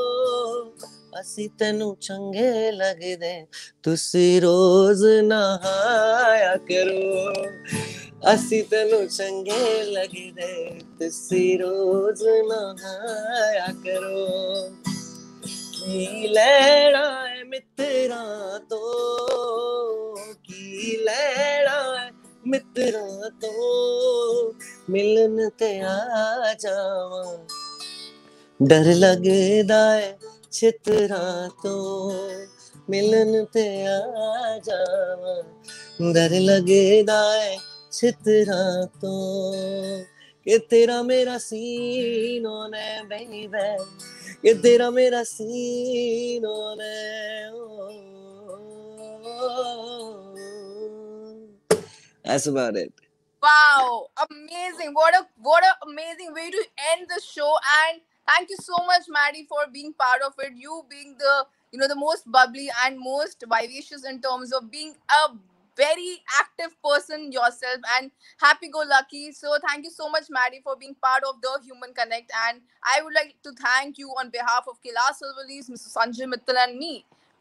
ਅਸੀਂ ਤੈਨੂੰ ਚੰਗੇ ਲੱਗਦੇ ਤੁਸੀਂ ਰੋਜ਼ ਨਹਾਇਆ ਕਰੋ ਅਸੀਂ ਤੈਨੂੰ ਚੰਗੇ ਲੱਗਦੇ ਤੁਸੀਂ ਰੋਜ਼ ਨਹਾਇਆ ਕਰੋ ਕੀ ਲੈਣਾ ਹੈ ਮਿੱਤਰਾਂ ਤੋਂ ਕੀ ਲੈਣਾ ਹੈ ਮਿੱਤਰਾਂ ਤੋਂ ਮਿਲਣ ਤੇ ਆ ਜਾਵਾਂ डर लगदा है चित्रा तो मिलन ते आ जावा डर लगदा है चित्रा तो के तेरा मेरा सीन होने बेबे के तेरा मेरा सीन होने That's about it. Wow, amazing. What a what a amazing way to end the show and Thank you so much, Maddy, for being part of it. You being the, you know, the most bubbly and most vivacious in terms of being a very active person yourself and happy-go-lucky. So thank you so much, Maddy, for being part of the Human Connect. And I would like to thank you on behalf of Kailash Silver Leaves, Mister Sanjay Mittal and me,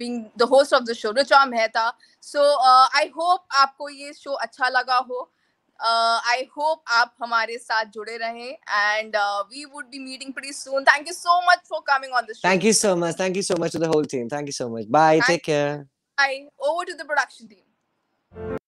being the host of the show, Richa Mehta. So uh, I hope aapko ye show acha laga ho. Uh, I hope आप हमारे साथ जुड़े रहें and uh, we would be meeting pretty soon. Thank you so much for coming on the show. Thank you so much. Thank you so much to the whole team. Thank you so much. Bye. Thank Take care. Bye. Over to the production team.